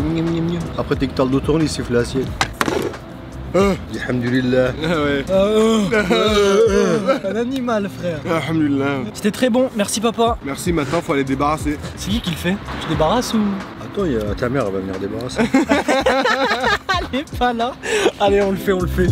Après, t'es que t'as le dos tourné, ils sifflent l'assiette. Oh. Alhamdulillah. Ah ouais. Oh. Oh. Oh. Un animal frère. Alhamdulillah. C'était très bon, merci papa. Merci, maintenant faut aller débarrasser. C'est qui qui le fait? Tu débarrasses ou? Attends, y a... ta mère elle va venir débarrasser. Elle est pas là. Allez on le fait, on le fait.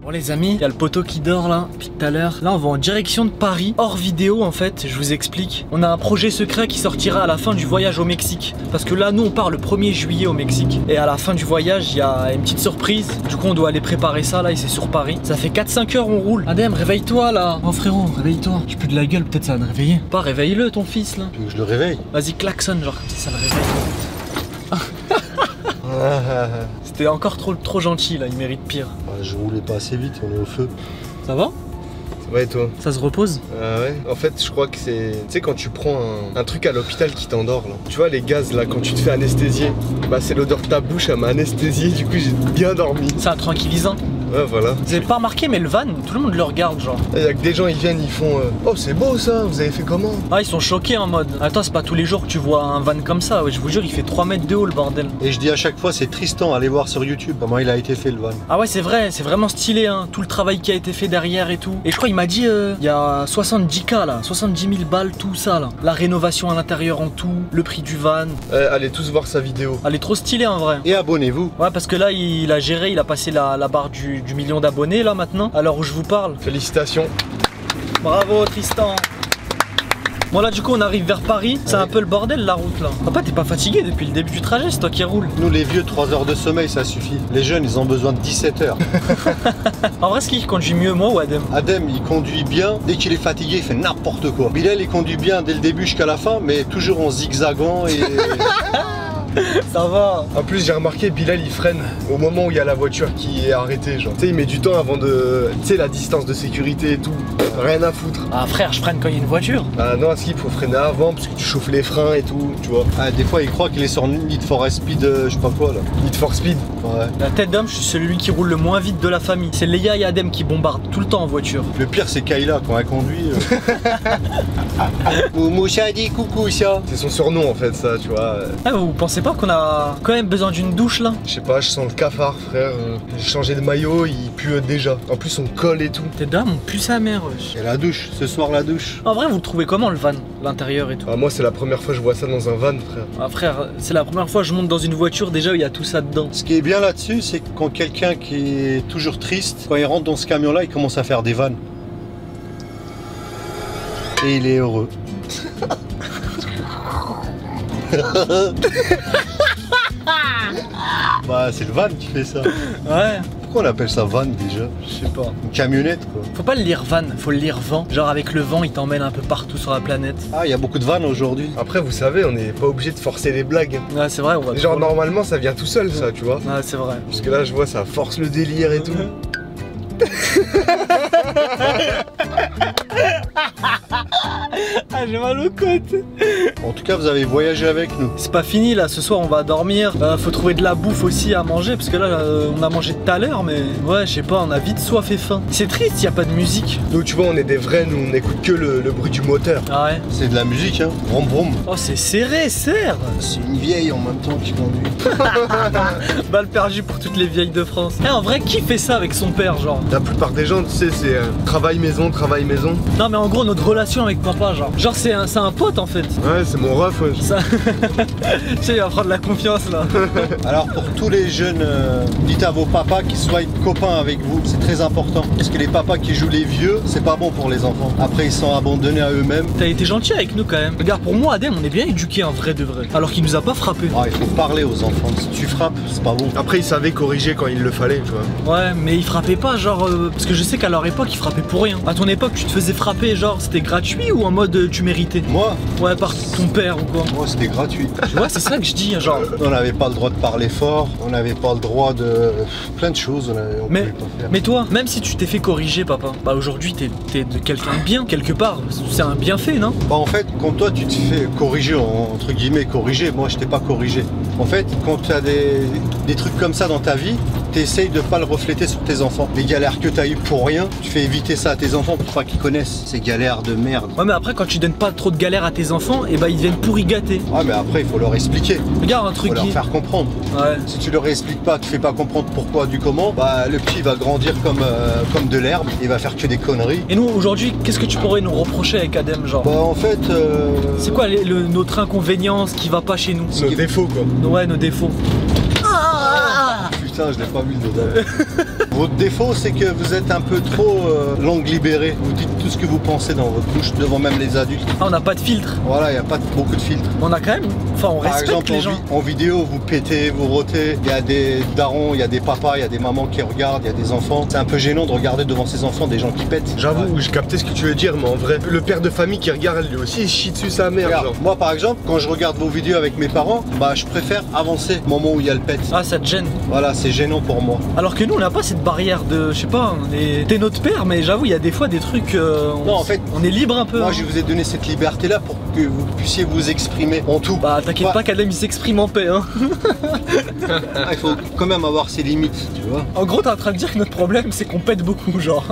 Bon les amis, il y a le poteau qui dort là, depuis tout à l'heure. Là on va en direction de Paris, hors vidéo en fait, je vous explique. On a un projet secret qui sortira à la fin du voyage au Mexique. Parce que là nous on part le premier juillet au Mexique. Et à la fin du voyage il y a une petite surprise. Du coup on doit aller préparer ça là et c'est sur Paris. Ça fait quatre cinq heures on roule. Adem réveille-toi là. Oh frérot réveille-toi. J'ai plus de la gueule, peut-être ça va me réveiller. Pas réveille-le ton fils là. Tu veux que je le réveille? Vas-y klaxonne genre comme ça, ça le réveille. C'était encore trop, trop gentil là, il mérite pire. Bah, je roulais pas assez vite, on est au feu. Ça va? Ouais, et toi? Ça se repose? Ah ouais. En fait, je crois que c'est... Tu sais, quand tu prends un, un truc à l'hôpital qui t'endort, là. Tu vois, les gaz, là, quand tu te fais anesthésier, bah, c'est l'odeur de ta bouche, elle m'a anesthésié, du coup, j'ai bien dormi. C'est un tranquillisant. Ouais, voilà. Vous avez pas remarqué, mais le van, tout le monde le regarde, genre. Il y a que des gens, ils viennent, ils font euh, oh, c'est beau ça, vous avez fait comment? Ah, ils sont choqués en mode attends, c'est pas tous les jours que tu vois un van comme ça, ouais, je vous jure, il fait trois mètres de haut le bordel. Et je dis à chaque fois, c'est Tristan, allez voir sur YouTube comment il a été fait le van. Ah, ouais, c'est vrai, c'est vraiment stylé, hein, tout le travail qui a été fait derrière et tout. Et je crois, il m'a dit, euh, il y a soixante-dix K là, soixante-dix mille balles, tout ça là. La rénovation à l'intérieur en tout, le prix du van. Euh, allez tous voir sa vidéo. Elle est trop stylée en vrai. Et abonnez-vous. Ouais, parce que là, il a géré, il a passé la, la barre du. Du million d'abonnés là maintenant, à l'heure où je vous parle. Félicitations. Bravo Tristan. Bon là du coup on arrive vers Paris, c'est ouais. Un peu le bordel la route là. Papa t'es pas fatigué depuis le début du trajet, c'est toi qui roule. Nous les vieux trois heures de sommeil ça suffit. Les jeunes ils ont besoin de dix-sept heures. En vrai ce qui conduit mieux moi ou Adem? Adem il conduit bien, dès qu'il est fatigué il fait n'importe quoi. Bilal il conduit bien dès le début jusqu'à la fin mais toujours en zigzagant et... Ça va. En plus j'ai remarqué Bilal il freine au moment où il y a la voiture qui est arrêtée genre. Tu sais il met du temps avant de... Tu sais la distance de sécurité et tout. Rien à foutre. Ah frère je freine quand il y a une voiture. Ah non à ce qu'il faut freiner avant parce que tu chauffes les freins et tout tu vois. Ah des fois il croit qu'il est sur Need for Speed euh, je sais pas quoi là. Need for Speed. Ouais. La tête d'homme je suis celui qui roule le moins vite de la famille. C'est Léa et Adem qui bombardent tout le temps en voiture. Le pire c'est Kayla quand elle conduit euh... Moucha dit coucou ça. C'est son surnom en fait ça tu vois. Ah vous pensez pas qu'on a quand même besoin d'une douche là? Je sais pas, je sens le cafard frère. J'ai changé de maillot, il pue déjà. En plus on colle et tout. T'es dame, on pue sa mère. Et la douche, ce soir la douche. En vrai vous le trouvez comment le van? L'intérieur et tout? Ah, moi c'est la première fois que je vois ça dans un van frère. Ah frère, c'est la première fois que je monte dans une voiture déjà où il y a tout ça dedans. Ce qui est bien là dessus c'est que quand quelqu'un qui est toujours triste, quand il rentre dans ce camion là il commence à faire des vannes. Et il est heureux. Bah c'est le van qui fait ça. Ouais. Pourquoi on appelle ça van déjà? Je sais pas. Une camionnette quoi. Faut pas le lire van, faut le lire vent. Genre avec le vent il t'emmène un peu partout sur la planète. Ah il y a beaucoup de vannes aujourd'hui. Après vous savez on n'est pas obligé de forcer les blagues. Ouais c'est vrai on va. Genre trop... normalement ça vient tout seul ça tu vois. Ouais c'est vrai. Parce que là je vois ça force le délire et tout. Ah j'ai mal aux côtes. En tout cas vous avez voyagé avec nous. C'est pas fini là, ce soir on va dormir. euh, Faut trouver de la bouffe aussi à manger. Parce que là euh, on a mangé tout à l'heure mais ouais je sais pas on a vite soif et faim. C'est triste, y a pas de musique. Nous tu vois on est des vrais, nous on écoute que le, le bruit du moteur. Ah ouais. C'est de la musique hein, vroom vroom. Oh c'est serré, serre. C'est une vieille en même temps qui conduit. Balle perdue pour toutes les vieilles de France. Eh en vrai qui fait ça avec son père genre? La plupart des gens tu sais c'est euh, travail maison, travail maison. Non mais en gros notre relation avec papa genre. Genre c'est un, un pote en fait. Ouais c'est mon ref ouais. Ça... Tu sais il va prendre la confiance là. Alors pour tous les jeunes, euh, dites à vos papas qu'ils soient copains avec vous. C'est très important. Parce que les papas qui jouent les vieux, c'est pas bon pour les enfants. Après ils sont abandonnés à eux-mêmes. T'as été gentil avec nous quand même. Regarde pour moi Adem on est bien éduqué en vrai de vrai. Alors qu'il nous a pas frappé. Ah il faut parler aux enfants. Si tu frappes c'est pas bon. Après ils savaient corriger quand il le fallait tu vois. Ouais mais ils frappaient pas genre euh, parce que je sais qu'à leur époque ils frappaient pour rien. À ton époque tu te faisais frapper genre c'était gratuit ou en mode euh, tu méritais? Moi? Ouais par ton père ou quoi? Moi c'était gratuit. Tu vois c'est ça que je dis hein, genre. On n'avait pas le droit de parler fort, on n'avait pas le droit de... Plein de choses on, avait... on mais, pouvait pas faire. Mais toi, même si tu t'es fait corriger papa, bah aujourd'hui t'es es, de quelqu'un de bien, quelque part, c'est un bienfait non? Bah en fait quand toi tu te fais corriger, entre guillemets corriger, moi je t'ai pas corrigé. En fait quand tu as des, des trucs comme ça dans ta vie, t'essayes de pas le refléter sur tes enfants. Les galères que t'as eues pour rien, tu fais éviter ça à tes enfants pour pas qu'ils connaissent ces galères de merde. Ouais mais après quand tu donnes pas trop de galères à tes enfants, et bah ils deviennent pourri gâtés. Ouais mais après il faut leur expliquer. Regarde un truc. Faut qui... leur faire comprendre. Ouais. Si tu leur expliques pas, tu fais pas comprendre pourquoi du comment, bah le petit va grandir comme, euh, comme de l'herbe, il va faire que des conneries. Et nous aujourd'hui, qu'est-ce que tu pourrais nous reprocher avec Adem genre? Bah en fait... Euh... C'est quoi les, le, notre inconvénient, ce qui va pas chez nous? Nos défauts quoi. Ouais nos défauts. Putain, je l'ai pas vu le détail. Votre défaut, c'est que vous êtes un peu trop euh, langue libérée. Vous dites tout ce que vous pensez dans votre bouche, devant même les adultes. Ah, on n'a pas de filtre. Voilà, il n'y a pas de, beaucoup de filtres. On a quand même... Enfin, on respecte exemple, les gens. Par exemple, en vidéo, vous pétez, vous rotez. Il y a des darons, il y a des papas, il y a des mamans qui regardent, il y a des enfants. C'est un peu gênant de regarder devant ses enfants des gens qui pètent. J'avoue, ouais. Je captais ce que tu veux dire, mais en vrai, le père de famille qui regarde, lui aussi, il chie dessus sa mère. Regarde, genre. Moi, par exemple, quand je regarde vos vidéos avec mes parents, bah, je préfère avancer au moment où il y a le pète. Ah, ça te gêne. Voilà, c'est c'est gênant pour moi. Alors que nous on n'a pas cette barrière de, je sais pas, on est... t'es notre père, mais j'avoue il y a des fois des trucs, euh, on... non, en fait, on est libre un peu. Moi hein. je vous ai donné cette liberté là pour que vous puissiez vous exprimer en tout. Bah t'inquiète pas, pas qu'Adem il s'exprime en paix hein. Ah, il faut quand même avoir ses limites, tu vois. En gros t'es en train de dire que notre problème c'est qu'on pète beaucoup genre.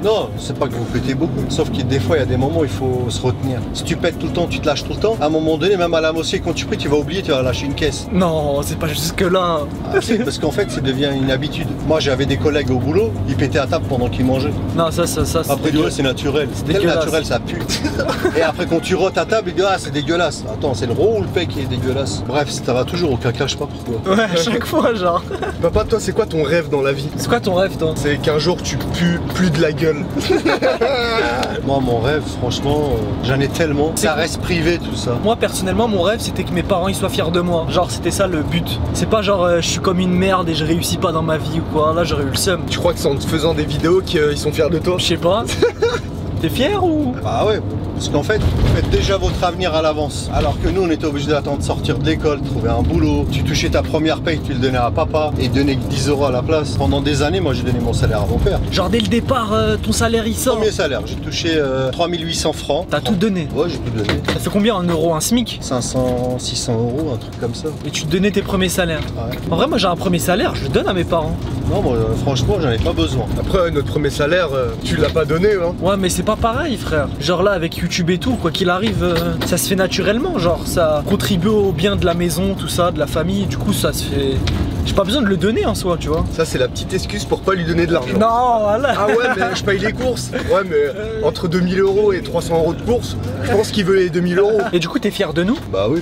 Non, c'est pas que vous pétez beaucoup, sauf que des fois il y a des moments où il faut se retenir. Si tu pètes tout le temps, tu te lâches tout le temps, à un moment donné, même à la mosquée, quand tu pries, tu vas oublier, tu vas lâcher une caisse. Non, c'est pas jusque là. Ah, si, parce qu'en fait ça devient une habitude. Moi j'avais des collègues au boulot, ils pétaient à table pendant qu'ils mangeaient. Non, ça, ça, ça. Après du coup c'est naturel. C'est naturel, ça pue. Et après quand tu rotes à table, ils disent ah c'est dégueulasse. Attends, c'est le raw ou le pec qui est dégueulasse. Bref, ça va toujours au caca, je sais pas pourquoi. Ouais, à chaque fois genre. Papa, toi c'est quoi ton rêve dans la vie? C'est quoi ton rêve toi? C'est qu'un jour tu pues plus de la gueule. Moi mon rêve franchement euh, j'en ai tellement, ça reste privé tout ça. Moi personnellement mon rêve c'était que mes parents ils soient fiers de moi, genre c'était ça le but. C'est pas genre euh, je suis comme une merde et je réussis pas dans ma vie ou quoi, là j'aurais eu le seum. Tu crois que c'est en faisant des vidéos qu'ils sont fiers de toi? Je sais pas. T'es fier ou? Bah ouais, parce qu'en fait, vous faites déjà votre avenir à l'avance. Alors que nous, on était obligés d'attendre de sortir de l'école, trouver un boulot. Tu touchais ta première paye, tu le donnais à papa et donnais dix euros à la place. Pendant des années, moi, j'ai donné mon salaire à mon père. Genre dès le départ, euh, ton salaire il sort? Premier salaire, j'ai touché euh, trois mille huit cents francs. T'as tout donné? Ouais, j'ai tout donné. Ça fait combien en euros un SMIC? cinq cents, six cents euros, un truc comme ça. Et tu te donnais tes premiers salaires? Ouais. En vrai, moi, j'ai un premier salaire, je le donne à mes parents. Non, moi, euh, franchement, j'en ai pas besoin. Après, notre premier salaire, euh, tu l'as pas donné, hein? Ouais, mais c'est pas pareil frère, genre là avec YouTube et tout, quoi qu'il arrive euh, ça se fait naturellement, genre ça contribue au bien de la maison, tout ça, de la famille, du coup ça se fait, j'ai pas besoin de le donner en soi, tu vois. Ça c'est la petite excuse pour pas lui donner de l'argent. Non voilà. Ah ouais mais je paye les courses. Ouais mais euh... entre deux mille euros et trois cents euros de courses, je pense qu'il veut les deux mille euros. Et du coup t'es fier de nous? Bah oui,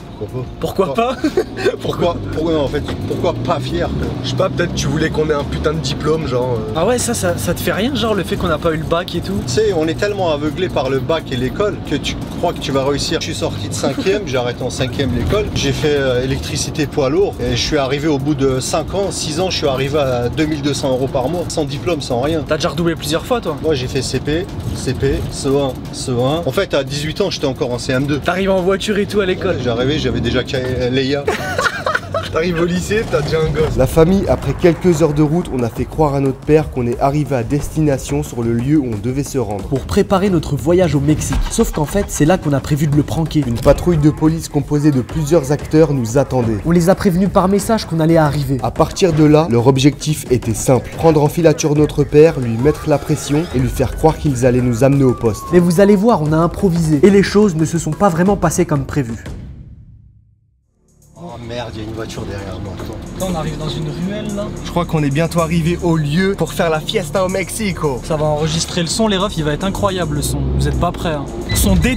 pourquoi pas. Pourquoi pas? Pourquoi, pourquoi non, en fait, pourquoi pas fier? Je sais pas, peut-être tu voulais qu'on ait un putain de diplôme genre euh... Ah ouais ça, ça, ça te fait rien genre le fait qu'on n'a pas eu le bac et tout? Tu sais on est tellement aveuglé par le bac et l'école que tu crois que tu vas réussir. Je suis sorti de cinquième, j'ai arrêté en cinquième l'école, j'ai fait électricité poids lourd et je suis arrivé au bout de cinq ans, six ans, je suis arrivé à deux mille deux cents euros par mois, sans diplôme, sans rien. T'as déjà redoublé plusieurs fois toi? Moi j'ai fait C P, C P, C E un, C E un. En fait à dix-huit ans j'étais encore en C M deux. T'arrives en voiture et tout à l'école? Ouais, j'arrivais, j'avais déjà Leia. T'arrives au lycée, t'as déjà un gosse. La famille, après quelques heures de route, on a fait croire à notre père qu'on est arrivé à destination sur le lieu où on devait se rendre. Pour préparer notre voyage au Mexique. Sauf qu'en fait, c'est là qu'on a prévu de le pranker. Une patrouille de police composée de plusieurs acteurs nous attendait. On les a prévenus par message qu'on allait arriver. À partir de là, leur objectif était simple. Prendre en filature notre père, lui mettre la pression et lui faire croire qu'ils allaient nous amener au poste. Mais vous allez voir, on a improvisé. Et les choses ne se sont pas vraiment passées comme prévu. Oh merde, il y a une voiture derrière moi. Attends. On arrive dans une ruelle là. Je crois qu'on est bientôt arrivé au lieu pour faire la fiesta au Mexico. Ça va enregistrer le son les refs, il va être incroyable le son. Vous êtes pas prêts hein. Son dé...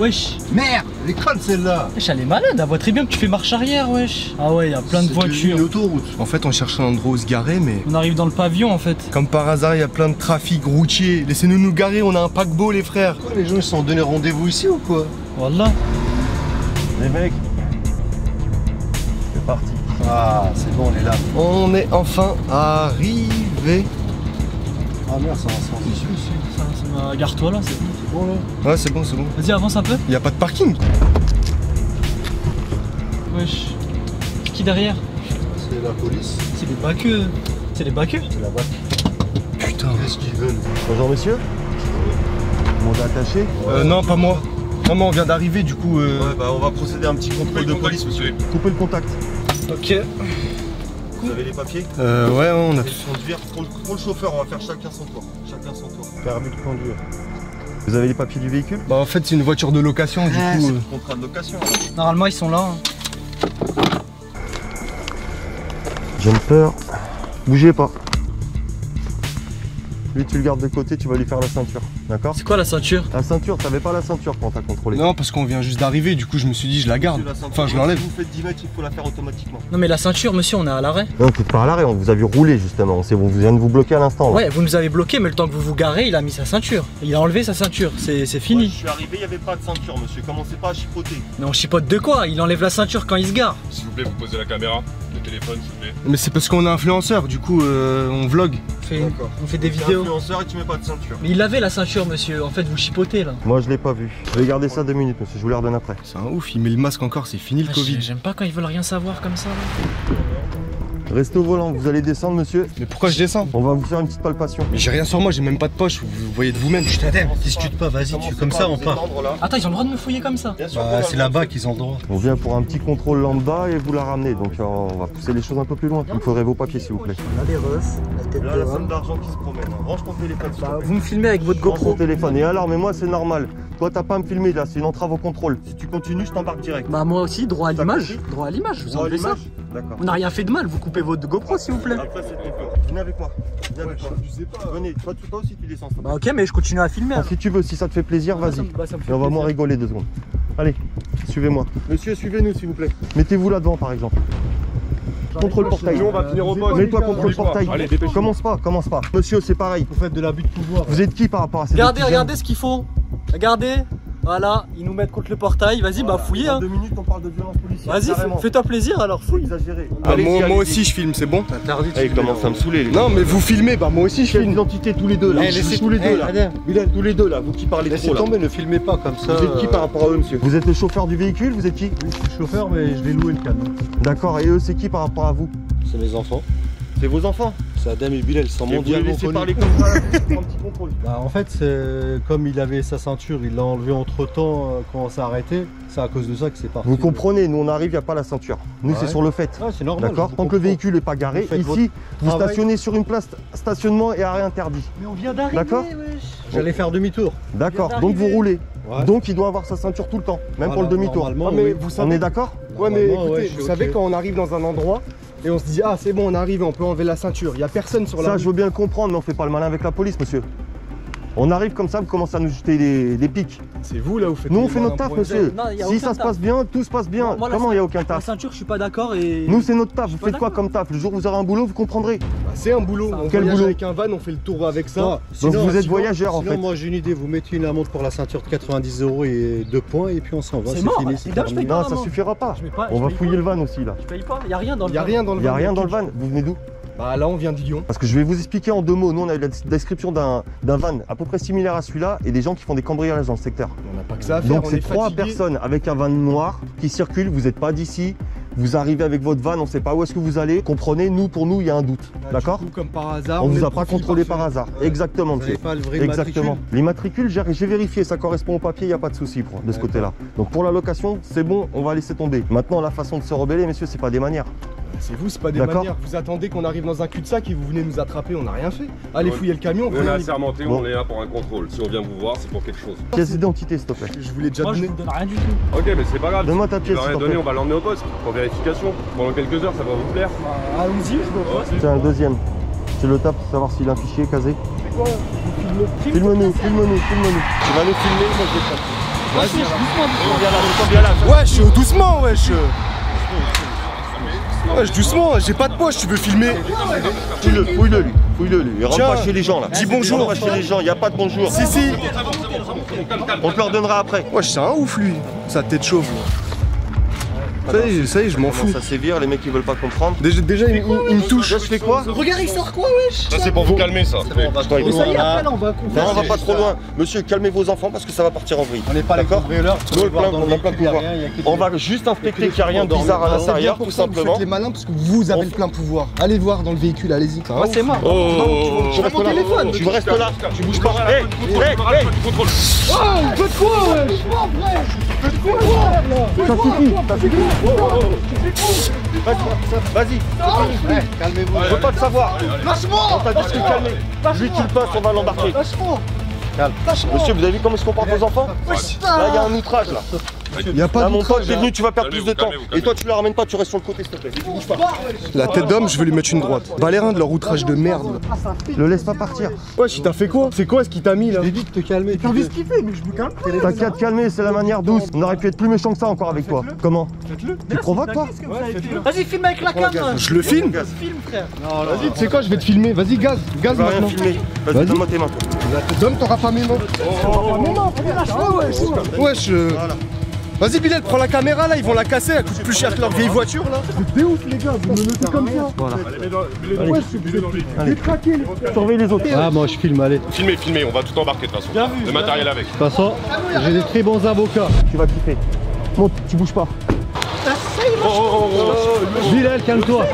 Wesh. Merde, l'école celle-là. Wesh, elle est malade, elle voit très bien que tu fais marche arrière wesh. Ah ouais, il y a plein de voitures. Une autoroute. En fait on cherche un endroit où se garer mais... On arrive dans le pavillon en fait. Comme par hasard il y a plein de trafic routier. Laissez-nous nous garer, on a un paquebot les frères. Quoi, les gens ils se sont donné rendez-vous ici ou quoi? Voilà. Les mecs. Parti. Ah, c'est bon, on est là. On est enfin arrivé. Ah merde, ça va se rendre. Si, si, ça va. Gare-toi là, c'est bon. C'est bon là. Ouais, c'est bon, c'est bon. Vas-y, avance un peu. Il n'y a pas de parking. Wesh. C'est qui derrière? C'est la police. C'est les baqueux. C'est les baqueux? C'est la boîte. Putain, qu'est-ce qu'ils veulent? Bonjour, monsieur. Vous m'avez attaché? Euh, non, pas moi. Non, non, on vient d'arriver du coup. Euh... Ouais, bah on va procéder à un petit contrôle de police, monsieur. Coupez le contact. Ok. Vous avez les papiers? Euh, ouais, on a. Pour le chauffeur, on va faire chacun son tour. Chacun son tour. Permis de conduire. Vous avez les papiers du véhicule? Bah, en fait, c'est une voiture de location, du coup. C'est le contrat de location. Normalement, ils sont là. J'ai peur. Bougez pas. Lui, tu le gardes de côté, tu vas lui faire la ceinture, d'accord? C'est quoi la ceinture? La ceinture, t'avais pas la ceinture quand t'as contrôlé? Non, parce qu'on vient juste d'arriver, du coup, je me suis dit, je la garde. Enfin, je l'enlève. Si vous faites dix mètres, il faut la faire automatiquement. Non, mais la ceinture, monsieur, on est à l'arrêt. Non, t'es pas à l'arrêt, on vous a vu rouler justement. On vous vient de vous bloquer à l'instant. Ouais, vous nous avez bloqué, mais le temps que vous vous garez, il a mis sa ceinture. Il a enlevé sa ceinture, c'est fini. Ouais, je suis arrivé, il n'y avait pas de ceinture, monsieur. Commencez pas à chipoter. Mais on chipote de quoi? Il enlève la ceinture quand il se gare. S'il vous plaît, vous posez la caméra, le téléphone, s'il vous plaît. Mais c'est parce qu'on est influenceur, du coup, euh, on vlog. On fait, on fait des vidéos. Et tu mets pas de ceinture. Mais il avait la ceinture monsieur, en fait vous chipotez là. Moi je l'ai pas vu. Je vais garder ça deux minutes monsieur, je vous la redonne après. C'est un ouf, il met le masque encore, c'est fini le ah, Covid. J'aime pas quand ils veulent rien savoir comme ça là. Restez au volant, vous allez descendre, monsieur. Mais pourquoi je descends? On va vous faire une petite palpation. Mais j'ai rien sur moi, j'ai même pas de poche, vous voyez de vous-même. Je t'adhère. Discute pas, vas-y, tu fais comme ça, on part. Attends, ils ont le droit de me fouiller comme ça? Bah, c'est là-bas qu'ils ont le droit. On vient pour un petit contrôle lambda et vous la ramenez. Donc on va pousser les choses un peu plus loin. Il me faudrait vos papiers, s'il vous plaît. Là, les russes, la tête de là, la somme d'argent qui se promène. Range ton téléphone. Bah, vous me filmez avec votre GoPro. Range ton téléphone. Et alors, mais moi, c'est normal. Toi, t'as pas à me filmer là, c'est une entrave au contrôle. Si tu continues, je t'embarque direct. Bah, moi aussi, droit à l'image. Droit à l'image, vous enlevez ça. D'accord. On n'a rien fait de mal, vous coupez votre GoPro s'il vous plaît. Après, venez avec moi. Venez ouais, avec moi. Je sais pas. Venez, toi, toi aussi tu descends. Bah ok, mais je continue à filmer. Ah, si tu veux, si ça te fait plaisir, vas-y. Bah, on va plaisir. Moins rigoler deux secondes. Allez, suivez-moi. Monsieur, suivez-nous s'il vous plaît. Mettez-vous là devant par exemple. Contre le portail. On va finir au poste. Mets-toi contre le portail. Allez, dépêche. Commence pas, commence pas. Monsieur, c'est pareil. Vous faites de l'abus de pouvoir. Vous êtes qui par rapport à ces gens? Regardez, regardez ce qu'ils font. Regardez. Voilà, ils nous mettent contre le portail, vas-y, voilà. Bah fouillez. Dans hein. Deux minutes, on parle de violence policière. Vas-y, fais-toi plaisir alors, fouille. Exagéré. Ah, allez, moi, moi aussi, je filme, c'est bon. T'interdis. Hey, il commence à me saouler. Les non, mais vous filmez, bah moi aussi, je filme. L'identité tous les deux là. Hey, laissez tous les hey, deux là. Adem. Bilal, tous les deux là, vous qui parlez laissez trop. Laissez tomber, ne filmez pas comme ça. Vous êtes qui par rapport à eux, monsieur? Vous êtes le chauffeur du véhicule, vous êtes qui? Oui, je suis le chauffeur, mais je vais louer le camion. D'accord, et eux, c'est qui par rapport à vous? C'est mes enfants. C'est vos enfants? C'est Adem et Bilal, sans mon diable. Vous les laissez parler comme ça, c'est un petit contrôle. Bah, en fait, comme il avait sa ceinture, il l'a enlevée entre temps euh, quand on s'est arrêté. C'est à cause de ça que c'est parti. Vous comprenez, nous on arrive, il n'y a pas la ceinture. Nous ouais. C'est sur le fait. Ouais, c'est normal. D'accord. Tant que le véhicule n'est pas garé, vous ici, vous travail. Stationnez sur une place stationnement et arrêt interdit. Mais on vient d'arriver. D'accord. J'allais faire demi-tour. D'accord, donc vous roulez. Ouais. Donc il doit avoir sa ceinture tout le temps, même voilà, pour le demi-tour. Ah, oui. On est d'accord? Ouais, mais écoutez, ouais, vous okay. savez quand on arrive dans un endroit. Et on se dit, ah c'est bon, on arrive, on peut enlever la ceinture, il n'y a personne sur la route. Ça, je veux bien le comprendre, mais on fait pas le malin avec la police, monsieur. On arrive comme ça, vous commencez à nous jeter des, des pics. C'est vous là, vous faites. Nous, on fait notre taf, monsieur. Non, si ça taf. Se passe bien, tout se passe bien. Non, moi, comment il n'y a aucun taf? La ceinture, je suis pas d'accord et. Nous, c'est notre taf. Vous faites quoi comme taf? Le jour où vous aurez un boulot, vous comprendrez. Bah, c'est un boulot. On Quel boulot? Avec un van, on fait le tour avec ça. Ah, sinon, donc vous sinon, êtes voyageur sinon, en fait. Sinon, moi, j'ai une idée. Vous mettez une amende pour la ceinture de quatre-vingt-dix euros et deux points et puis on s'en va. C'est fini. C'est non, ça suffira pas. On va fouiller le van aussi là. Je paye pas. Il n'y a rien dans le van. Il n'y a rien dans le van. Il n'y a rien dans le van. Vous venez d'où? Bah là on vient de Lyon. Parce que je vais vous expliquer en deux mots, nous on a eu la description d'un van à peu près similaire à celui-là et des gens qui font des cambriolages dans le secteur. On n'a pas que ça à faire. Donc c'est trois personnes avec un van noir qui circulent, vous n'êtes pas d'ici, vous arrivez avec votre van, on ne sait pas où est-ce que vous allez. Comprenez, nous pour nous il y a un doute. D'accord? Comme par hasard. On ne vous a pas contrôlé par hasard. Ouais. Exactement, monsieur. Pas le vrai. Exactement. L'immatricule, j'ai vérifié, ça correspond au papier, il n'y a pas de souci de ce côté-là. Donc pour la location, c'est bon, on va laisser tomber. Maintenant la façon de se rebeller, messieurs, c'est pas des manières. C'est vous, c'est pas des manières. Vous attendez qu'on arrive dans un cul-de-sac et vous venez nous attraper, on n'a rien fait. Allez ouais. Fouiller le camion. On est assermenté, bon. On est là pour un contrôle. Si on vient vous voir, c'est pour quelque chose. Pièce d'identité, s'il te plaît. Je vous l'ai déjà donné. Moi, je vous donne rien du tout. Ok, mais c'est pas grave. Donne-moi ta pièce. Si on donné, on va l'emmener au poste pour vérification. Pendant quelques heures, ça va vous plaire. Bah, allons-y, je veux pas. C'est un deuxième. C'est le tape pour savoir s'il a un fichier casé. C'est quoi? Filme-nous, filme-nous, filme-nous. Tu vas nous filmer, ça je vais te faire. Vas-y, doucement, doucement. Wesh, doucement, wesh. Ouais, doucement, j'ai pas de poche, tu veux filmer? Fouille-le, fouille-le lui, fouille-le lui, il rentre pas chez les gens là. Dis bonjour. Il rentre pas chez les gens, il n'y a pas de bonjour. Si, si. On te leur donnera après. Wesh, c'est un ouf lui, sa tête chauve. Ça y est, ça y est, je m'en fous. Ça sévire, les mecs ils veulent pas comprendre. Déjà, déjà ils il me touchent. Là, je fais quoi? Regarde, il sort quoi, wesh? Ça, c'est pour vous calmer, ça. Bon, on ça y est, après, là, on va couper. Non, on va pas trop loin. Monsieur, calmez vos enfants parce que ça va partir en vrille. On n'est pas les cambrioleurs. On a plein de pouvoir. On va juste inspecter qu'il n'y a rien de bizarre à l'intérieur, tout simplement. Vous faites les malins parce que vous avez le plein pouvoir. Allez voir dans le véhicule, allez-y. Moi, c'est mort. Tu restes là. Tu restes là. Tu bouges pas. Hé, hé, hé. Oh, il veut de quoi, wesh? Ça suffit, ça suffit. Oh, oh, oh. Vas-y, vas-y, calmez-vous. Je veux pas te savoir. Lâche-moi. On t'a dit que calmez. Lui qu'il passe, on va l'embarquer. Lâche-moi. Calme. Monsieur, vous avez vu comment se comportent vos enfants? Là, il y a un outrage là. Il y a pas de. Mon pote, t'es venu, tu vas perdre plus de temps. Et toi, tu la ramènes pas, tu restes sur le côté, s'il te plaît. Bouge pas. La tête d'homme, je vais lui mettre une droite. Valérin de leur outrage de merde. Le laisse pas partir. Ouais, il t'a fait quoi? C'est quoi ce qu'il t'a mis là? J'ai dit de te calmer. T'as vu ce qu'il fait? Mais je me calme. T'as qu'à te calmer, c'est la manière douce. On aurait pu être plus méchant que ça encore avec toi. Comment? Tu provoques toi? Vas-y, filme avec la cam. Je le filme. Vas-y, tu sais quoi? Je vais te filmer. Vas-y, gaz, gaz maintenant. Vas-y, donne-moi tes mains. Donne, t'auras pas mes mains. Wesh. Vas-y Bilal, prends la caméra là, ils vont la casser, elle coûte plus cher que leur vieille voiture là. C'est des ouf les gars, vous me mettez comme ça. Voilà. Allez, traquez, surveillez les autres. Ah moi je filme, allez. Filmez, filmez, on va tout embarquer de toute façon. Bien vu. Le matériel avec. De toute façon, j'ai des très bons avocats. Tu vas kiffer. Monte, tu bouges pas. oh, oh, oh, oh. Bilal, calme-toi.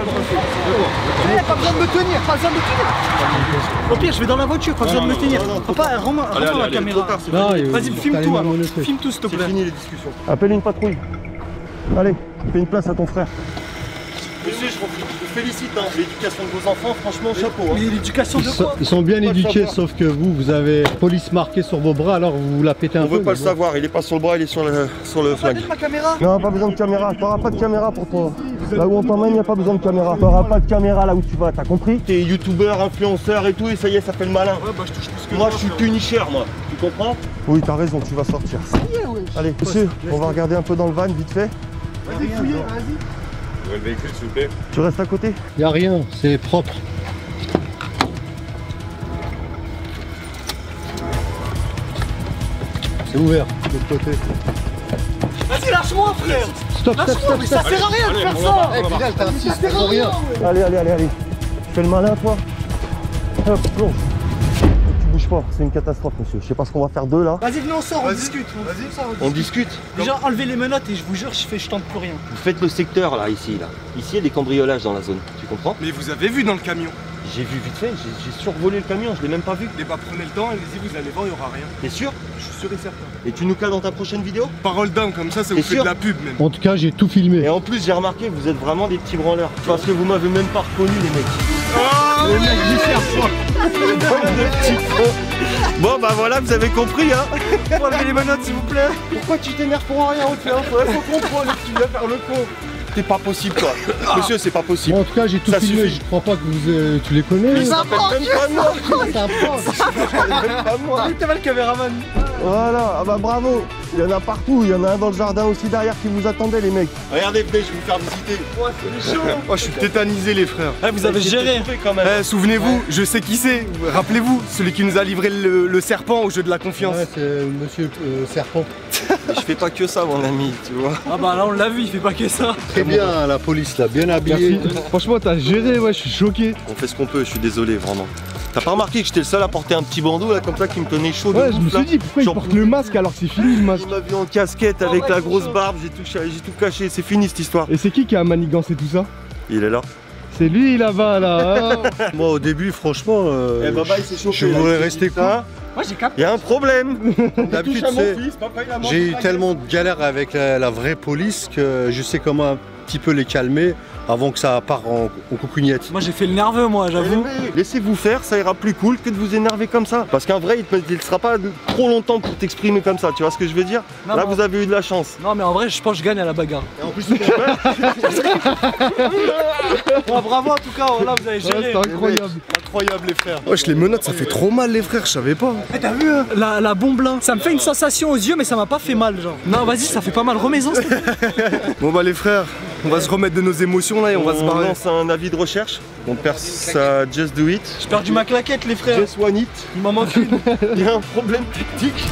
Pas besoin de me tenir, pas besoin de me tenir. Au pire, je vais dans la voiture, pas besoin de me tenir. Papa, rends-moi la caméra. Vas-y, filme tout, filme tout, s'il te plaît. C'est fini les discussions. Appelle une patrouille. Allez, fais une place à ton frère. Monsieur, je vous félicite, hein. L'éducation de vos enfants, franchement, chapeau. Hein. Mais l'éducation de quoi? Ils sont bien éduqués, sauf que vous, vous avez police marquée sur vos bras, alors vous vous la pétez un on peu. On veut pas le savoir, il est pas sur le bras, il est sur le, sur le flag. Ma caméra. Non, pas besoin de caméra, t'auras pas de caméra pour toi. Là où on t'emmène, il n'y a pas besoin de caméra. T'auras pas de caméra là où tu vas, t'as compris? T'es youtubeur, influenceur et tout, et ça y est, ça fait le malin. Ouais, bah, je touche plus que moi, moi, je suis punisher, moi. Tu comprends? Oui, t'as raison, tu vas sortir. Ça y est, ouais. Allez, monsieur, on va regarder un peu dans le van, vite fait. Vas-y, fouillez, vas-y. Le véhicule, s'il vous plaît. Tu restes à côté? Y a rien, c'est propre. C'est ouvert, de l'autre côté. Vas-y, lâche-moi, frère. Stop, stop, stop, mais ça sert à rien de faire ça. Eh, Bilal, t'as un système, ça sert à rien. Allez, allez, allez, allez. Tu fais le malin, toi. Hop, plonge. C'est une catastrophe, monsieur. Je sais pas ce qu'on va faire d'eux là. Vas-y, venez, on sort, on discute. On discute. Déjà, enlevez les menottes et je vous jure, je fais, je tente plus rien. Vous faites le secteur là, ici, là. Ici, il y a des cambriolages dans la zone. Tu comprends? Mais vous avez vu dans le camion? J'ai vu vite fait. J'ai survolé le camion. Je l'ai même pas vu. Mais bah, prenez le temps. Allez-y, vous allez voir, il y aura rien. T'es sûr? Je suis sûr et certain. Et tu nous cales dans ta prochaine vidéo? Parole d'âme, comme ça, ça vous fait de la pub même. En tout cas, j'ai tout filmé. Et en plus, j'ai remarqué, vous êtes vraiment des petits branleurs. Parce que vous m'avez même pas reconnu, les mecs. Les mecs du serpent. Bon bah voilà, vous avez compris hein. Enlevez les menottes s'il vous plaît. Pourquoi tu t'énerves pour rien, Auchan? Faut comprendre que tu viens faire le con. C'est pas possible toi. Monsieur, c'est pas possible. En tout cas, j'ai tout ça filmé, suffit. Je crois pas que vous, euh, tu les connais. Mais ça s'appelle même pas moi. Ça s'appelle même pas moi. T'as mal le caméraman. Voilà, ah bah bravo. Il y en a partout, il y en a un dans le jardin aussi derrière qui vous attendait les mecs. Regardez, venez, je vais vous faire visiter. Ouais, c'est chaud. Oh, je suis tétanisé les frères. Ah, vous avez géré. Eh, souvenez-vous, ouais. Je sais qui c'est. Rappelez-vous, celui qui nous a livré le, le serpent au jeu de la confiance. Ouais, c'est monsieur euh, serpent. Je fais pas que ça mon ami, tu vois. Ah bah là on l'a vu, il fait pas que ça. Très bien la police là, bien habillée. Franchement t'as géré, ouais, je suis choqué. On fait ce qu'on peut, je suis désolé vraiment. T'as pas remarqué que j'étais le seul à porter un petit bandeau là comme ça qui me tenait chaud? Ouais, de je bouffe, me suis là. Dit pourquoi genre... il porte le masque alors que c'est fini le masque. Il m'a vu en casquette avec ah ouais, la grosse barbe, j'ai tout, j'ai tout caché, c'est fini cette histoire. Et c'est qui qui a manigancé tout ça? Il est là. C'est lui là-bas là. Hein. Moi au début franchement, euh, eh, baba, il chopé, je voulais rester quoi. Moi j'ai capté. Il y a un problème. D'habitude j'ai eu tellement de galères avec la, la vraie police que je sais comment un petit peu les calmer avant que ça part en, en coucougnette. Moi j'ai fait le nerveux moi j'avoue. Laissez-vous faire, ça ira plus cool que de vous énerver comme ça. Parce qu'un vrai il ne sera pas de, trop longtemps pour t'exprimer comme ça, tu vois ce que je veux dire? Non, là non. Vous avez eu de la chance. Non mais en vrai je pense que je gagne à la bagarre. Et en plus c'est ouais, bravo en tout cas, là vous avez géré. Ouais, c'est incroyable. Incroyable les frères. Wesh les menottes ça fait trop mal les frères, je savais pas. Eh, t'as vu hein, la, la bombe là. Ça me fait une sensation aux yeux mais ça m'a pas fait mal genre. Non vas-y ça fait pas mal, remets-en. Bon bah les frères, on va se remettre de nos émotions là et on, on va se barrer. On lance un avis de recherche. On perd ça, just do it. Je perds du ma claquette les frères. Just one it. Il m'en manque une. Il y a un problème technique.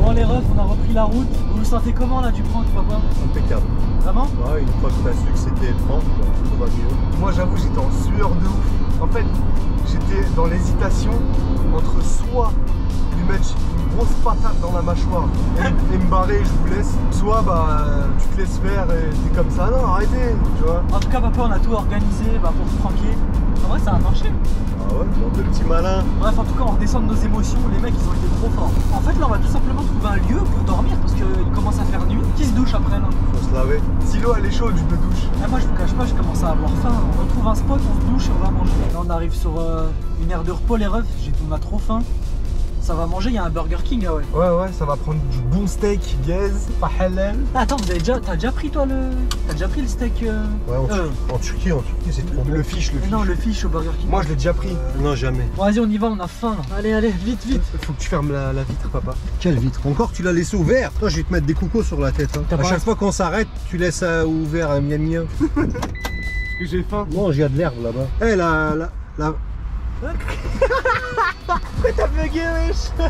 Bon les refs, on a repris la route. Vous vous sentez comment là du prank papa? Impeccable. Vraiment? Ouais, une fois que t'as su que c'était le prank, tout va mieux. Moi j'avoue j'étais en sueur de ouf. En fait, j'étais dans l'hésitation entre soit lui mettre une grosse patate dans la mâchoire et, et me barrer, je vous laisse. Soit bah tu te laisses faire et t'es comme ça, non arrêtez, tu vois. En tout cas papa on a tout organisé bah, pour se pranker. En vrai ça a marché. Ah ouais, genre de petit malin. Bref en tout cas on redescend de nos émotions, les mecs ils ont été trop forts. En fait là on va tout simplement trouver un lieu pour dormir parce qu'il commence à faire nuit. Qui se douche après là? Faut se laver. Si l'eau elle est chaude je me douche. Ah, moi je vous cache pas je commence à avoir faim. On retrouve un spot, on se douche et on va manger. Là on arrive sur euh, une aire de repos les refs, on a trop faim. Ça va manger, il y a un Burger King, ah ouais. Ouais, ouais, ça va prendre du bon steak, gaze, pas halal. Attends, vous avez déjà, t'as déjà pris toi le, t'as déjà pris le steak euh... Ouais, en, euh... en Turquie, en Turquie, c'est trop bon. Le fish, le fish. Non, le fish au Burger King. Moi, je l'ai déjà pris. Euh... Non, jamais. Bon, vas-y, on y va, on a faim. Allez, allez, vite, vite. Faut que tu fermes la, la vitre, papa. Quelle vitre? Encore, tu l'as laissé ouvert. Toi, je vais te mettre des coucous sur la tête. Hein. À chaque fois qu'on s'arrête, tu laisses euh, ouvert un miam miam. Parce que j'ai faim. Non, j'ai de l'herbe là-bas. Eh, hey, la, la, la. Pourquoi t'as bugué wesh?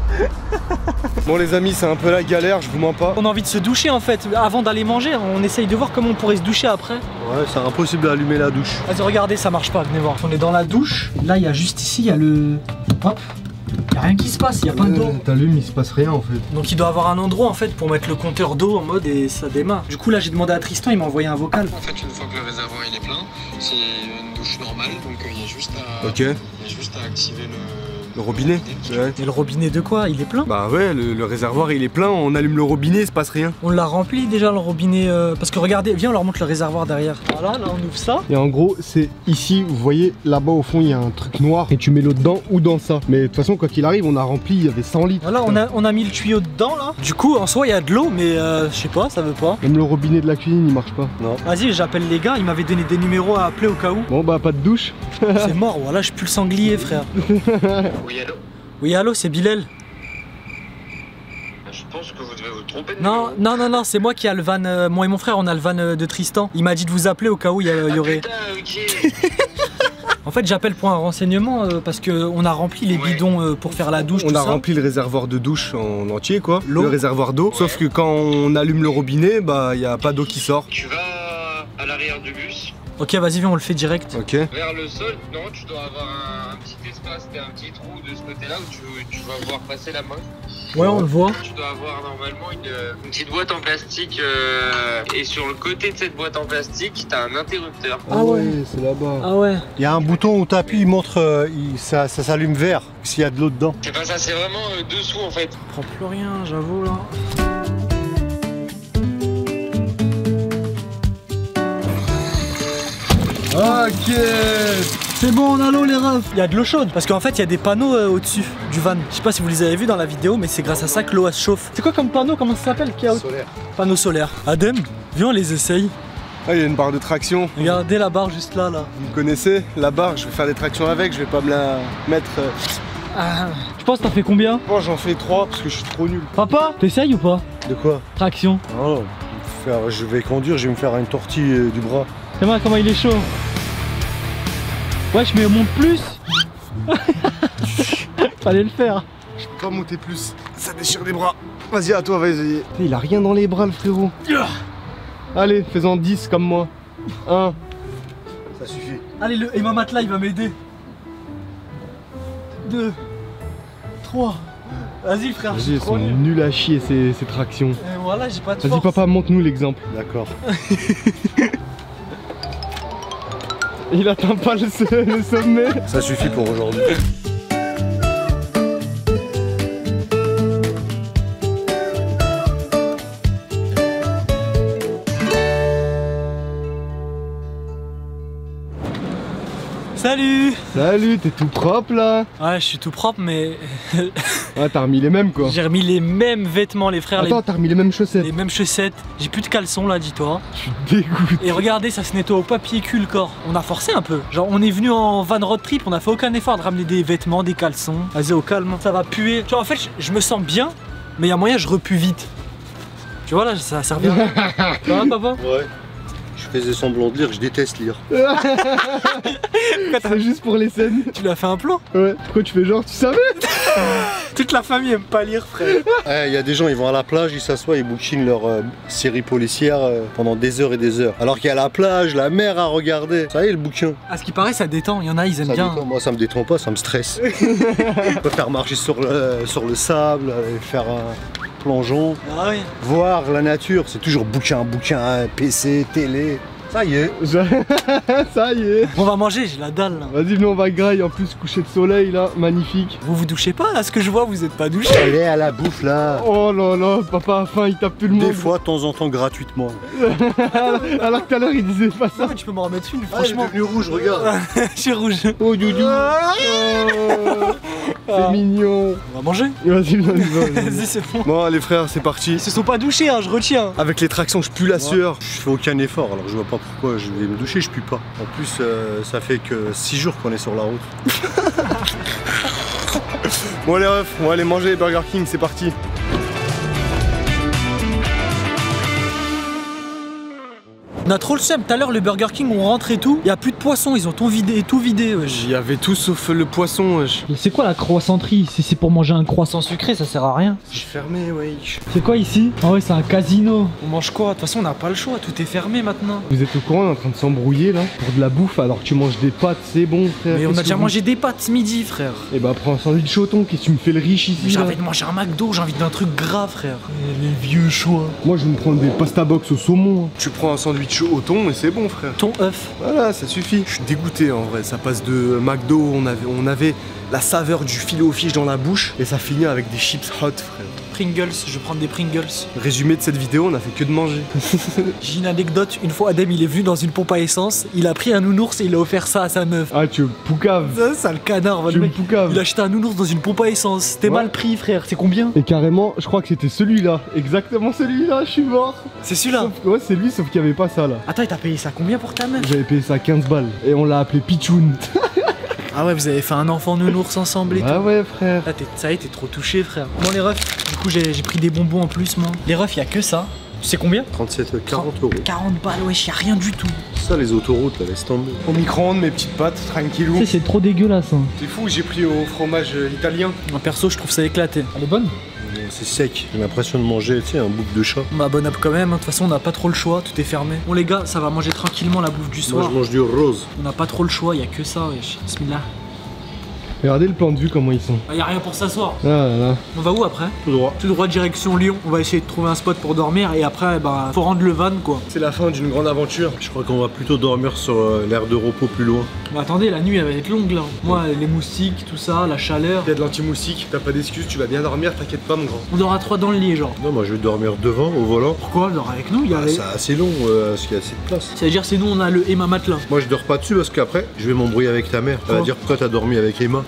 Bon les amis c'est un peu la galère, je vous mens pas. On a envie de se doucher en fait, avant d'aller manger, on essaye de voir comment on pourrait se doucher après. Ouais c'est impossible d'allumer la douche. Vas-y regardez ça marche pas, venez voir. On est dans la douche, là il y a juste ici, il y a le... Hop. Y'a rien qui se passe, y'a pas d'eau. T'allumes, il se passe rien en fait. Donc il doit avoir un endroit en fait pour mettre le compteur d'eau en mode et ça démarre. Du coup là j'ai demandé à Tristan, il m'a envoyé un vocal. En fait une fois que le réservoir il est plein, c'est une douche normale donc il y a juste à, okay. y a juste à activer le... Le robinet, ouais. Et le robinet de quoi? Il est plein? Bah ouais, le, le réservoir il est plein, on allume le robinet, il se passe rien. On l'a rempli déjà le robinet, euh... parce que regardez, viens on leur montre le réservoir derrière. Voilà, là on ouvre ça. Et en gros c'est ici, vous voyez, là-bas au fond il y a un truc noir et tu mets l'eau dedans ou dans ça. Mais de toute façon quoi qu'il arrive, on a rempli, il y avait cent litres. Voilà, on a, on a mis le tuyau dedans là. Du coup en soi il y a de l'eau, mais euh, je sais pas, ça veut pas. Même le robinet de la cuisine il marche pas. Non. Vas-y, j'appelle les gars, ils m'avaient donné des numéros à appeler au cas où. Bon bah pas de douche. C'est mort, voilà, je pue le sanglier frère. Oui allô. Oui allô, c'est Bilal. Je pense que vous devez vous tromper. Non, non, non, non, c'est moi qui a le van, euh, moi et mon frère on a le van euh, de Tristan. Il m'a dit de vous appeler au cas où il y, euh, y aurait... Ah, putain, ok. En fait j'appelle pour un renseignement euh, parce qu'on a rempli les ouais. bidons euh, pour faire la douche. On tout a ça. rempli le réservoir de douche en entier quoi, le réservoir d'eau. Ouais. Sauf que quand on allume le robinet, bah y a pas d'eau qui sort. Tu vas à l'arrière du bus. Ok, vas-y, viens, on le fait direct. Ok. Vers le sol, non, tu dois avoir un, un petit espace, t'as un petit trou de ce côté-là où tu, tu vas voir passer la main. Ouais, on le voit. Tu dois avoir normalement une, une petite boîte en plastique euh, et sur le côté de cette boîte en plastique, t'as un interrupteur. Ah ouais, c'est là-bas. Ah ouais. Il y a un bouton où t'appuies, il montre, euh, il, ça, ça s'allume vert s'il y a de l'eau dedans. C'est pas ça, c'est vraiment euh, dessous en fait. Je prends plus rien, j'avoue là. Ok, c'est bon, on a l'eau les refs. Il y a de l'eau chaude parce qu'en fait il y a des panneaux euh, au-dessus du van. Je sais pas si vous les avez vus dans la vidéo, mais c'est grâce à ça que l'eau se chauffe. C'est quoi comme panneau? Comment ça s'appelle? Solaire. Panneau solaire. Adem, viens on les essaye. Ah, il y a une barre de traction. Regardez la barre juste là, là. Vous me connaissez? La barre, je vais faire des tractions avec, je vais pas me la mettre... Euh... Ah, je pense que t'en fais combien? Moi j'en fais trois parce que je suis trop nul. Papa, t'essayes ou pas? De quoi? Traction. Oh, je vais conduire, je vais me faire une tortille euh, du bras. C'est moi comment il est chaud. Wesh mais monte plus. Fallait le faire. Je peux pas monter plus, ça déchire les bras. Vas-y à toi, vas-y. Il a rien dans les bras le frérot. Allez, fais-en dix comme moi. Un. Ça suffit. Allez, le Emma Matelas il va m'aider. Deux. Trois. Vas-y frère. Vas-y, ils sont nuls à chier ces, ces tractions. Et voilà, j'ai pas de force. Vas-y papa, montre-nous l'exemple. D'accord. Il atteint pas le, le sommet. Ça suffit pour aujourd'hui. Salut. Salut, t'es tout propre là. Ouais, je suis tout propre mais... Ah, t'as remis les mêmes quoi. J'ai remis les mêmes vêtements les frères. Attends, les... t'as remis les mêmes chaussettes. Les mêmes chaussettes, j'ai plus de caleçon là, dis-toi. Je suis dégoûté. Et regardez, ça se nettoie au papier cul le corps. On a forcé un peu. Genre on est venu en van road trip, on a fait aucun effort de ramener des vêtements, des caleçons. Vas-y au calme, ça va puer. Tu vois, en fait je me sens bien, mais il y a moyen je repue vite. Tu vois là, ça servait à rien. Ça va papa? Ouais. Je faisais semblant de lire, je déteste lire. C'est juste pour les scènes. Tu l'as fait un plan? Ouais. Pourquoi tu fais genre, tu savais? Toute la famille aime pas lire, frère. Il eh, y a des gens, ils vont à la plage, ils s'assoient, ils bouquinent leur euh, série policière euh, pendant des heures et des heures. Alors qu'il y a la plage, la mer à regarder. Ça y est, le bouquin. À ce qui paraît, ça détend. Il y en a, ils aiment ça bien. Détend. Moi, ça me détend pas, ça me stresse. Je peux faire marcher sur le, sur le sable, et faire un. Plongeon, ah oui. Voir la nature, c'est toujours bouquin, bouquin, P C, télé. Ça y est, ça y est. On va manger, j'ai la dalle là. Vas-y, nous on va grailler, en plus coucher de soleil là, magnifique. Vous vous douchez pas là, ce que je vois, vous êtes pas douché. Allez à la bouffe là. Oh là là, papa a faim, il tape plus le monde. Des fois, de temps en temps, gratuitement. Alors que tout à l'heure, il disait pas ça. Non, mais tu peux m'en remettre une, franchement. Ah, je suis devenu rouge, regarde. Je suis rouge. Oh doudou. Oh. C'est ah. mignon. On va manger. Vas-y, vas-y, c'est bon. Bon, les frères, c'est parti. Ils se sont pas douchés, hein, je retiens. Avec les tractions, je pue la ouais. sueur. Je fais aucun effort, alors je vois pas pourquoi je vais me doucher, je pue pas. En plus, euh, ça fait que six jours qu'on est sur la route. Bon, les refs, on va aller manger Burger King, c'est parti. On a trop le seum. Tout à l'heure, le Burger King, on rentre et tout. Il y a plus de poisson. Ils ont tout vidé, tout vidé. Il y avait tout sauf le poisson. Wesh. C'est quoi la croissanterie? Si c'est pour manger un croissant sucré, ça sert à rien. C'est fermé, wesh. C'est quoi ici? Ah ouais, c'est un casino. On mange quoi? De toute façon, on n'a pas le choix. Tout est fermé maintenant. Vous êtes au courant, on est en train de s'embrouiller là pour de la bouffe alors que tu manges des pâtes. C'est bon, frère. Mais on a déjà mangé des pâtes ce midi, frère. Et bah prends un sandwich choton. Qu'est-ce que tu me fais le riche ici? J'ai envie de manger un McDo. J'ai envie d'un truc gras, frère. Et les vieux choix. Moi, je vais me prendre des pasta box au saumon. Tu prends un sandwich au thon et c'est bon, frère. Thon œuf. Voilà, ça suffit. Je suis dégoûté en vrai. Ça passe de McDo, on avait, on avait la saveur du filet au fish dans la bouche et ça finit avec des chips hot, frère. Pringles, je prends des Pringles. Résumé de cette vidéo, on a fait que de manger. J'ai une anecdote, une fois Adem il est venu dans une pompe à essence, il a pris un nounours et il a offert ça à sa meuf. Ah tu poucaves. Ça, ça le canard, va le mec. Il a acheté un nounours dans une pompe à essence, c'était ouais. Mal pris frère, c'est combien? Et carrément, je crois que c'était celui-là, exactement celui-là, je suis mort. C'est celui-là? Ouais c'est lui, sauf qu'il n'y avait pas ça là. Attends, et t'as payé ça combien pour ta meuf? J'avais payé ça quinze balles et on l'a appelé Pichoun. Ah ouais, vous avez fait un enfant nounours ensemble et bah tout. Ah ouais frère. Là, ça y est, t'es trop touché frère. Bon les refs, du coup j'ai pris des bonbons en plus moi. Les refs, il y a que ça. Tu sais combien? Trente-sept, quarante euros. quarante balles, wesh, y a rien du tout. Ça les autoroutes là, laisse tomber. Au micro-ondes, mes petites pâtes, tranquillou. Tu sais, c'est trop dégueulasse hein. C'est fou, j'ai pris au fromage euh, italien. En perso, je trouve ça éclaté. Elle est bonne? C'est sec, j'ai l'impression de manger, tu sais, un bouc de chat. Bah bon app quand même, de toute façon on n'a pas trop le choix, tout est fermé. Bon les gars, ça va manger tranquillement la bouffe du soir. Moi je mange du rose. On n'a pas trop le choix, il n'y a que ça, wesh. Bismillah. Regardez le plan de vue comment ils sont. Il n'y a rien pour s'asseoir. Ah là là. On va où après? Tout droit. Tout droit direction Lyon. On va essayer de trouver un spot pour dormir et après bah faut rendre le van quoi. C'est la fin d'une grande aventure. Je crois qu'on va plutôt dormir sur euh, l'aire de repos plus loin. Bah attendez, la nuit elle va être longue là. Moi ouais. Les moustiques, tout ça, la chaleur. Il y a de l'anti-moustique, t'as pas d'excuses, tu vas bien dormir, t'inquiète pas mon grand. On dort à trois dans le lit genre. Non moi je vais dormir devant au volant. Pourquoi dort avec nous? Il y a... Bah, c'est assez long euh, parce qu'il y a assez de place. C'est-à-dire c'est nous on a le Emma Matelas. Moi je dors pas dessus parce qu'après je vais m'embrouiller avec ta mère. Elle va dire pourquoi t'as dormi avec Emma.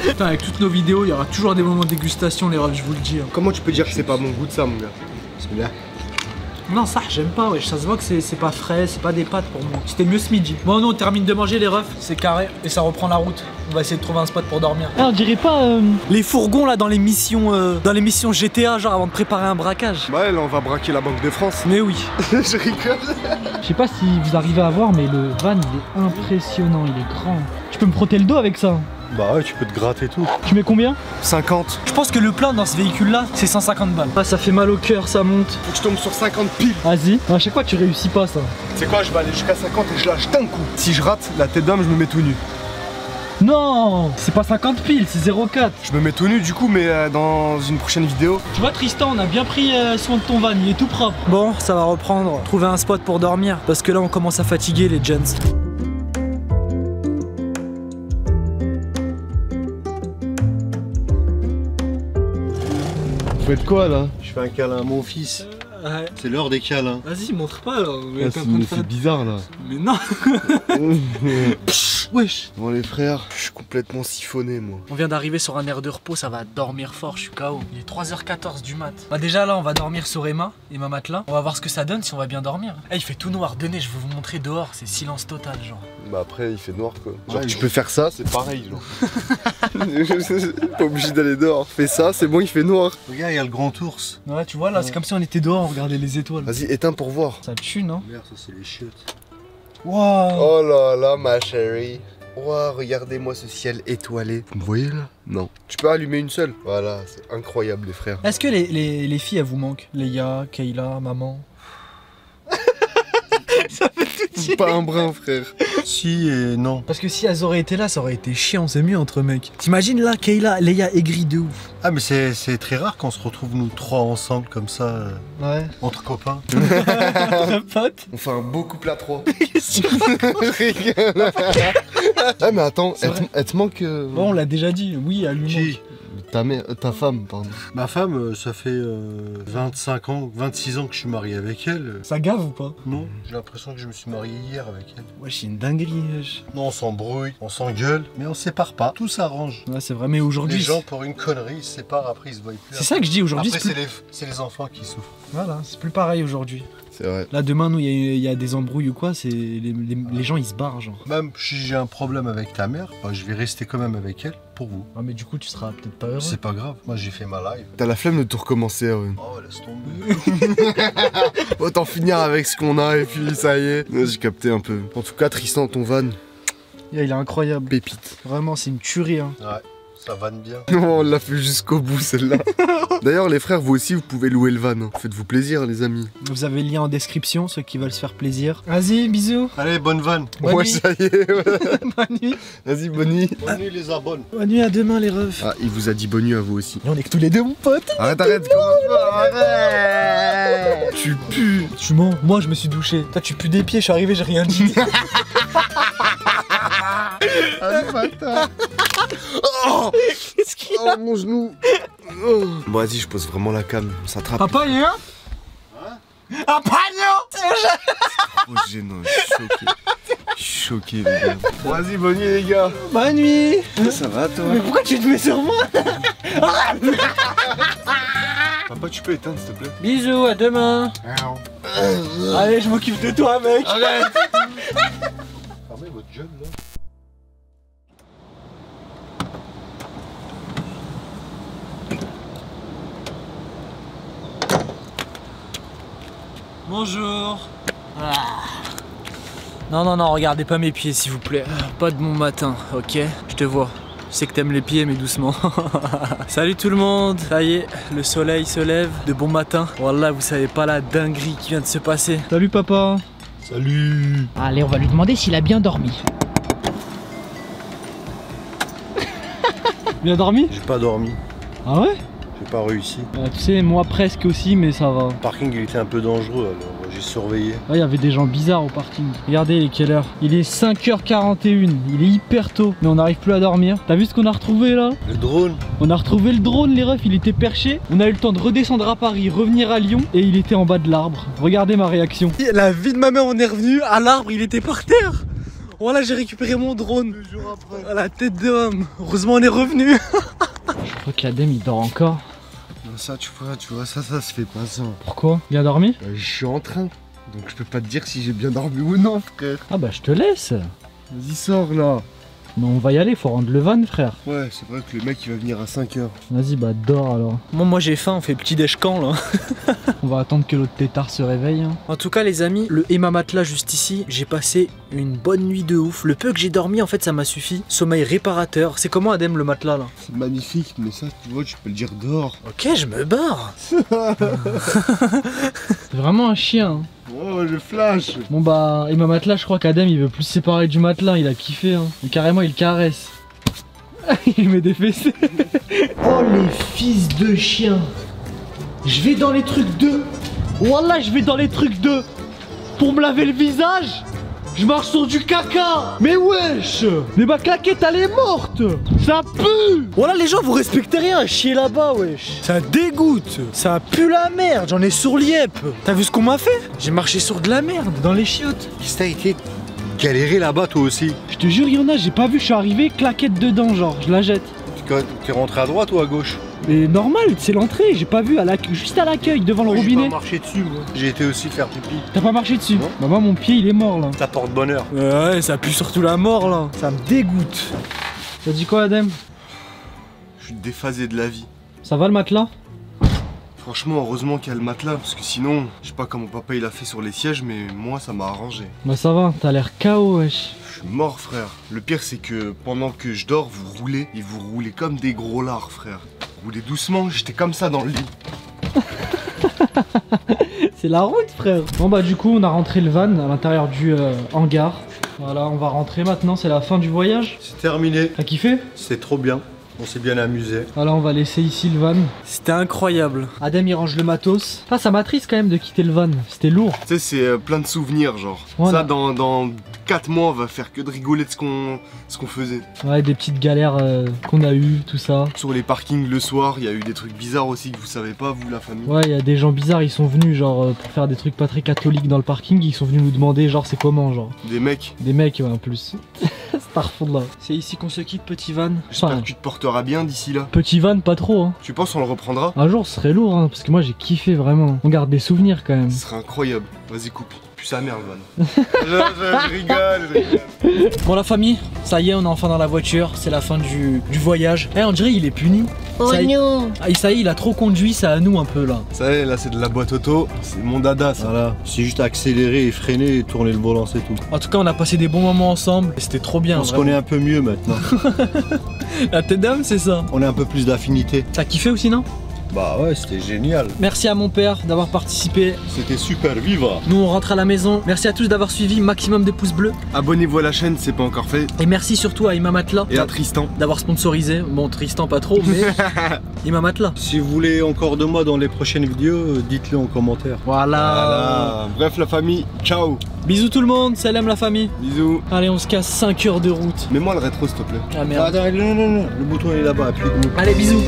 Putain, avec toutes nos vidéos, il y aura toujours des moments de dégustation, les refs, je vous le dis. Comment tu peux dire que c'est pas bon goût de ça, mon gars? C'est bien. Non, ça, j'aime pas, ouais. Ça se voit que c'est pas frais, c'est pas des pâtes pour moi. C'était mieux ce midi. Bon, non, on termine de manger, les refs, c'est carré, et ça reprend la route. On va essayer de trouver un spot pour dormir. Ah, on dirait pas euh... les fourgons là dans les missions euh, dans les missions G T A genre avant de préparer un braquage. Ouais là on va braquer la Banque de France. Mais oui. Je rigole. Je sais pas si vous arrivez à voir mais le van il est impressionnant, il est grand. Tu peux me frotter le dos avec ça? Bah ouais, tu peux te gratter tout. Tu mets combien? cinquante. Je pense que le plein dans ce véhicule là c'est cent cinquante balles. Ah ça fait mal au cœur, ça monte. Faut que je tombe sur cinquante piles. Vas-y, à chaque fois tu réussis pas ça. C'est quoi, je vais aller jusqu'à cinquante et je lâche d'un coup. Si je rate la tête d'homme je me mets tout nu. Non, c'est pas cinquante piles, c'est zéro virgule quatre. Je me mets tout nu du coup, mais euh, dans une prochaine vidéo. Tu vois Tristan, on a bien pris euh, soin de ton van, il est tout propre. Bon, ça va reprendre, trouver un spot pour dormir, parce que là on commence à fatiguer les gens. Vous faites quoi là? Je fais un câlin à mon fils. Ouais. C'est l'heure des câlins. Vas-y, montre pas là. Ah, c'est bizarre là. Mais non. Wesh. Bon les frères, je suis complètement siphonné moi. On vient d'arriver sur un air de repos, ça va dormir fort, je suis K O. Il est trois heures quatorze du mat. Bah déjà là, on va dormir sur Emma, Emma Matelas. On va voir ce que ça donne si on va bien dormir. Eh, hey, il fait tout noir, donnez, je vais vous montrer dehors, c'est silence total genre. Bah après, il fait noir quoi. Genre ouais, tu peux faire ça, c'est pareil genre. Pas obligé d'aller dehors, fais ça, c'est bon, il fait noir. Regarde, il y a le grand ours. Ouais, tu vois là, ouais. C'est comme si on était dehors. Regardez les étoiles. Vas-y, éteins pour voir. Ça tue, non? Merde, ça c'est les chiottes. Waouh. Oh là là, ma chérie. Waouh, regardez-moi ce ciel étoilé. Vous me voyez là? Non. Tu peux allumer une seule? Voilà, c'est incroyable, les frères. Est-ce que les, les, les filles, elles vous manquent? Léa, Kayla, maman? Ça fait tout chier. Pas un brin, frère. Si et non. Parce que si elles auraient été là, ça aurait été chiant, c'est mieux entre mecs. T'imagines là, Kayla, Léa aigrie de ouf. Ah mais c'est très rare qu'on se retrouve nous trois ensemble comme ça. Euh, ouais. Entre copains. Pote. On fait un beau couple à trois. Ah mais attends, elle, elle te manque. Euh... Bon, on l'a déjà dit, oui, à lui. Ta, mère, ta femme, pardon. Ma femme, ça fait euh, vingt-cinq ans, vingt-six ans que je suis marié avec elle. Ça gave ou pas? Non, j'ai l'impression que je me suis marié hier avec elle. Ouais, c'est une dinguerie. Non, on s'embrouille, on s'engueule, mais on sépare pas. Tout s'arrange. Ouais, c'est vrai, mais aujourd'hui... Les gens, pour une connerie, ils se séparent, après ils se voient plus. C'est ça que je dis aujourd'hui. Après, c'est plus... les, les enfants qui souffrent. Voilà, c'est plus pareil aujourd'hui. C'est vrai. Là, demain, nous, il y, y a des embrouilles ou quoi, c'est les, les, les gens, ils se barrent, genre. Même si j'ai un problème avec ta mère, bah, je vais rester quand même avec elle pour vous. Ah, mais du coup, tu seras peut-être pas heureux. C'est pas grave, moi, j'ai fait ma live. T'as la flemme de tout recommencer, Erwin. Oh, laisse tomber. Autant finir avec ce qu'on a et puis ça y est. J'ai capté un peu. En tout cas, Tristan, ton van, yeah, il est incroyable. Pépite. Vraiment, c'est une tuerie, hein. Ouais. Ça vanne bien. Non, on l'a fait jusqu'au bout celle-là. D'ailleurs les frères, vous aussi vous pouvez louer le van. Faites-vous plaisir les amis. Vous avez le lien en description, ceux qui veulent se faire plaisir. Vas-y, bisous. Allez, bonne vanne. Bonne ouais, nuit. Ça y est. Ouais. Bonne nuit. Vas-y, bonne nuit. Bonne nuit les abonnés. Bonne nuit, à demain les refs. Ah, il vous a dit bonne nuit à vous aussi. Et on est que tous les deux mon pote. Arrête, arrête, commence pas, arrête. Tu pues. Tu mens, moi je me suis douché. Toi tu pues des pieds, je suis arrivé, j'ai rien dit. Allez, bâtard. Oh, qu'est-ce qu'il a? Oh, mon genou. Oh. Bon, vas-y, je pose vraiment la cam, on s'attrape. Papa, il est là? Hein? Ah, pardon. C'est gênant, je suis choqué. Je suis choqué, les gars. Bon, vas-y, bonne nuit, les gars. Bonne nuit. Ça va, toi? Mais pourquoi tu te mets sur moi? Papa, tu peux éteindre, s'il te plaît? Bisous, à demain. Allez, je m'occupe de toi, mec. Arrête. Fermez votre gueule, là. Bonjour. Ah. Non, non, non, regardez pas mes pieds, s'il vous plaît. Pas de mon matin, ok? Je te vois. Je sais que t'aimes les pieds, mais doucement. Salut tout le monde. Ça y est, le soleil se lève. De bon matin. Wallah, vous savez pas la dinguerie qui vient de se passer. Salut papa. Salut. Allez, on va lui demander s'il a bien dormi. Bien dormi? J'ai pas dormi. Ah ouais? J'ai pas réussi. Ah, tu sais, moi presque aussi, mais ça va. Le parking il était un peu dangereux, alors j'ai surveillé. Ah, il y avait des gens bizarres au parking. Regardez, il est quelle heure? Il est cinq heures quarante et une, il est hyper tôt, mais on n'arrive plus à dormir. T'as vu ce qu'on a retrouvé là? Le drone. On a retrouvé le drone, les refs, il était perché. On a eu le temps de redescendre à Paris, revenir à Lyon, et il était en bas de l'arbre. Regardez ma réaction. La vie de ma mère, on est revenu à l'arbre, il était par terre. Voilà, j'ai récupéré mon drone. Le jour après. À la tête d'homme. Heureusement, on est revenu. Je crois que l'Adem, il dort encore. Ça tu vois, tu vois, ça, ça se fait pas ça. Pourquoi? Bien dormi? euh, Je suis en train, donc je peux pas te dire si j'ai bien dormi ou non frère. Ah bah je te laisse. Vas-y sors là. Mais on va y aller, faut rendre le van frère. Ouais c'est vrai que le mec il va venir à cinq heures. Vas-y bah dors alors. Bon, moi j'ai faim, on fait petit déchecamp là. On va attendre que l'autre tétard se réveille hein. En tout cas les amis, le Emma Matelas juste ici, j'ai passé une bonne nuit de ouf. Le peu que j'ai dormi en fait ça m'a suffi. Sommeil réparateur. C'est comment Adem le matelas là? C'est magnifique, mais ça tu vois tu peux le dire dehors. Ok je me barre. C'est vraiment un chien hein. Oh je flash. Bon bah et ma matelas je crois qu'Adem il veut plus se séparer du matelas, il a kiffé hein. Et carrément il caresse. Il met des fessées. Oh le fils de chien. Je vais dans les trucs de. Wallah je vais dans les trucs de. Pour me laver le visage. Je marche sur du caca. Mais wesh. Mais ma claquette elle est morte. Ça pue. Voilà les gens vous respectez rien, chier là-bas wesh. Ça dégoûte. Ça pue la merde, j'en ai sur l'Iep. T'as vu ce qu'on m'a fait? J'ai marché sur de la merde, dans les chiottes. Qu'est-ce que t'as été galéré là-bas toi aussi? Je te jure y'en a, j'ai pas vu, je suis arrivé, claquette dedans genre, je la jette. T'es rentré à droite ou à gauche? Mais normal, c'est l'entrée, j'ai pas vu, à la... juste à l'accueil, devant le oh, robinet. J'ai pas marché dessus, moi. J'ai été aussi faire pipi. T'as pas marché dessus? Non. Bah moi, mon pied, il est mort, là. Ça porte bonheur. Euh, ouais, ça pue surtout la mort, là. Ça me dégoûte. T'as dit quoi, Adem? Je suis déphasé de la vie. Ça va, le matelas? Franchement, heureusement qu'il y a le matelas, parce que sinon, je sais pas comment papa, il a fait sur les sièges, mais moi, ça m'a arrangé. Bah ça va, t'as l'air K O, wesh. Je suis mort frère. Le pire c'est que pendant que je dors, vous roulez et vous roulez comme des gros lards frère. Vous roulez doucement, j'étais comme ça dans le lit. C'est la route frère. Bon bah du coup on a rentré le van à l'intérieur du euh, hangar. Voilà on va rentrer maintenant, c'est la fin du voyage. C'est terminé. T'as kiffé? C'est trop bien. On s'est bien amusé. Alors on va laisser ici le van. C'était incroyable. Adem il range le matos. Ah ça m'attriste quand même de quitter le van. C'était lourd. Tu sais c'est euh, plein de souvenirs genre. Voilà. Ça dans, dans quatre mois, on va faire que de rigoler de ce qu'on ce qu'on faisait. Ouais, des petites galères euh, qu'on a eues, tout ça. Sur les parkings le soir, il y a eu des trucs bizarres aussi que vous savez pas, vous, la famille. Ouais, il y a des gens bizarres, ils sont venus genre euh, pour faire des trucs pas très catholiques dans le parking, ils sont venus nous demander genre c'est comment, genre. Des mecs. Des mecs, ouais, en plus. C'est ici qu'on se quitte, petit van. J'espère enfin, que tu te porteras bien d'ici là. Petit van, pas trop. Hein. Tu penses on le reprendra? Un jour, ce serait lourd, hein, parce que moi j'ai kiffé vraiment. On garde des souvenirs quand même. Ce serait incroyable. Vas-y, coupe. Pue sa mère, le van. je, je, je rigole, je rigole. Pour la famille, ça y est, on est enfin dans la voiture. C'est la fin du, du voyage. Eh, hey, on dirait il est puni. Oh ça non y, ça y est, il a trop conduit, c'est à nous un peu là. Ça y est, là c'est de la boîte auto. C'est mon dada, ça. Voilà. C'est juste accélérer et freiner et tourner le volant, c'est tout. En tout cas, on a passé des bons moments ensemble et c'était trop bien. On se connaît un peu mieux maintenant. La tête d'âme, c'est ça. On a un peu plus d'affinité. T'as kiffé aussi, non? Bah ouais, c'était génial. Merci à mon père d'avoir participé. C'était super, viva. Nous, on rentre à la maison. Merci à tous d'avoir suivi. Maximum de pouces bleus. Abonnez-vous à la chaîne, c'est pas encore fait. Et merci surtout à Emma Matelas. Et à Tristan. D'avoir sponsorisé. Bon, Tristan, pas trop, mais Emma Matelas. Si vous voulez encore de moi dans les prochaines vidéos, dites-le en commentaire. Voilà. voilà. Bref, la famille, ciao. Bisous tout le monde, salam la famille. Bisous. Allez, on se casse, cinq heures de route. Mets-moi le rétro s'il te plaît. Ah merde. Ah, non, non, non, le bouton il est là-bas, appuie. Allez, bisous.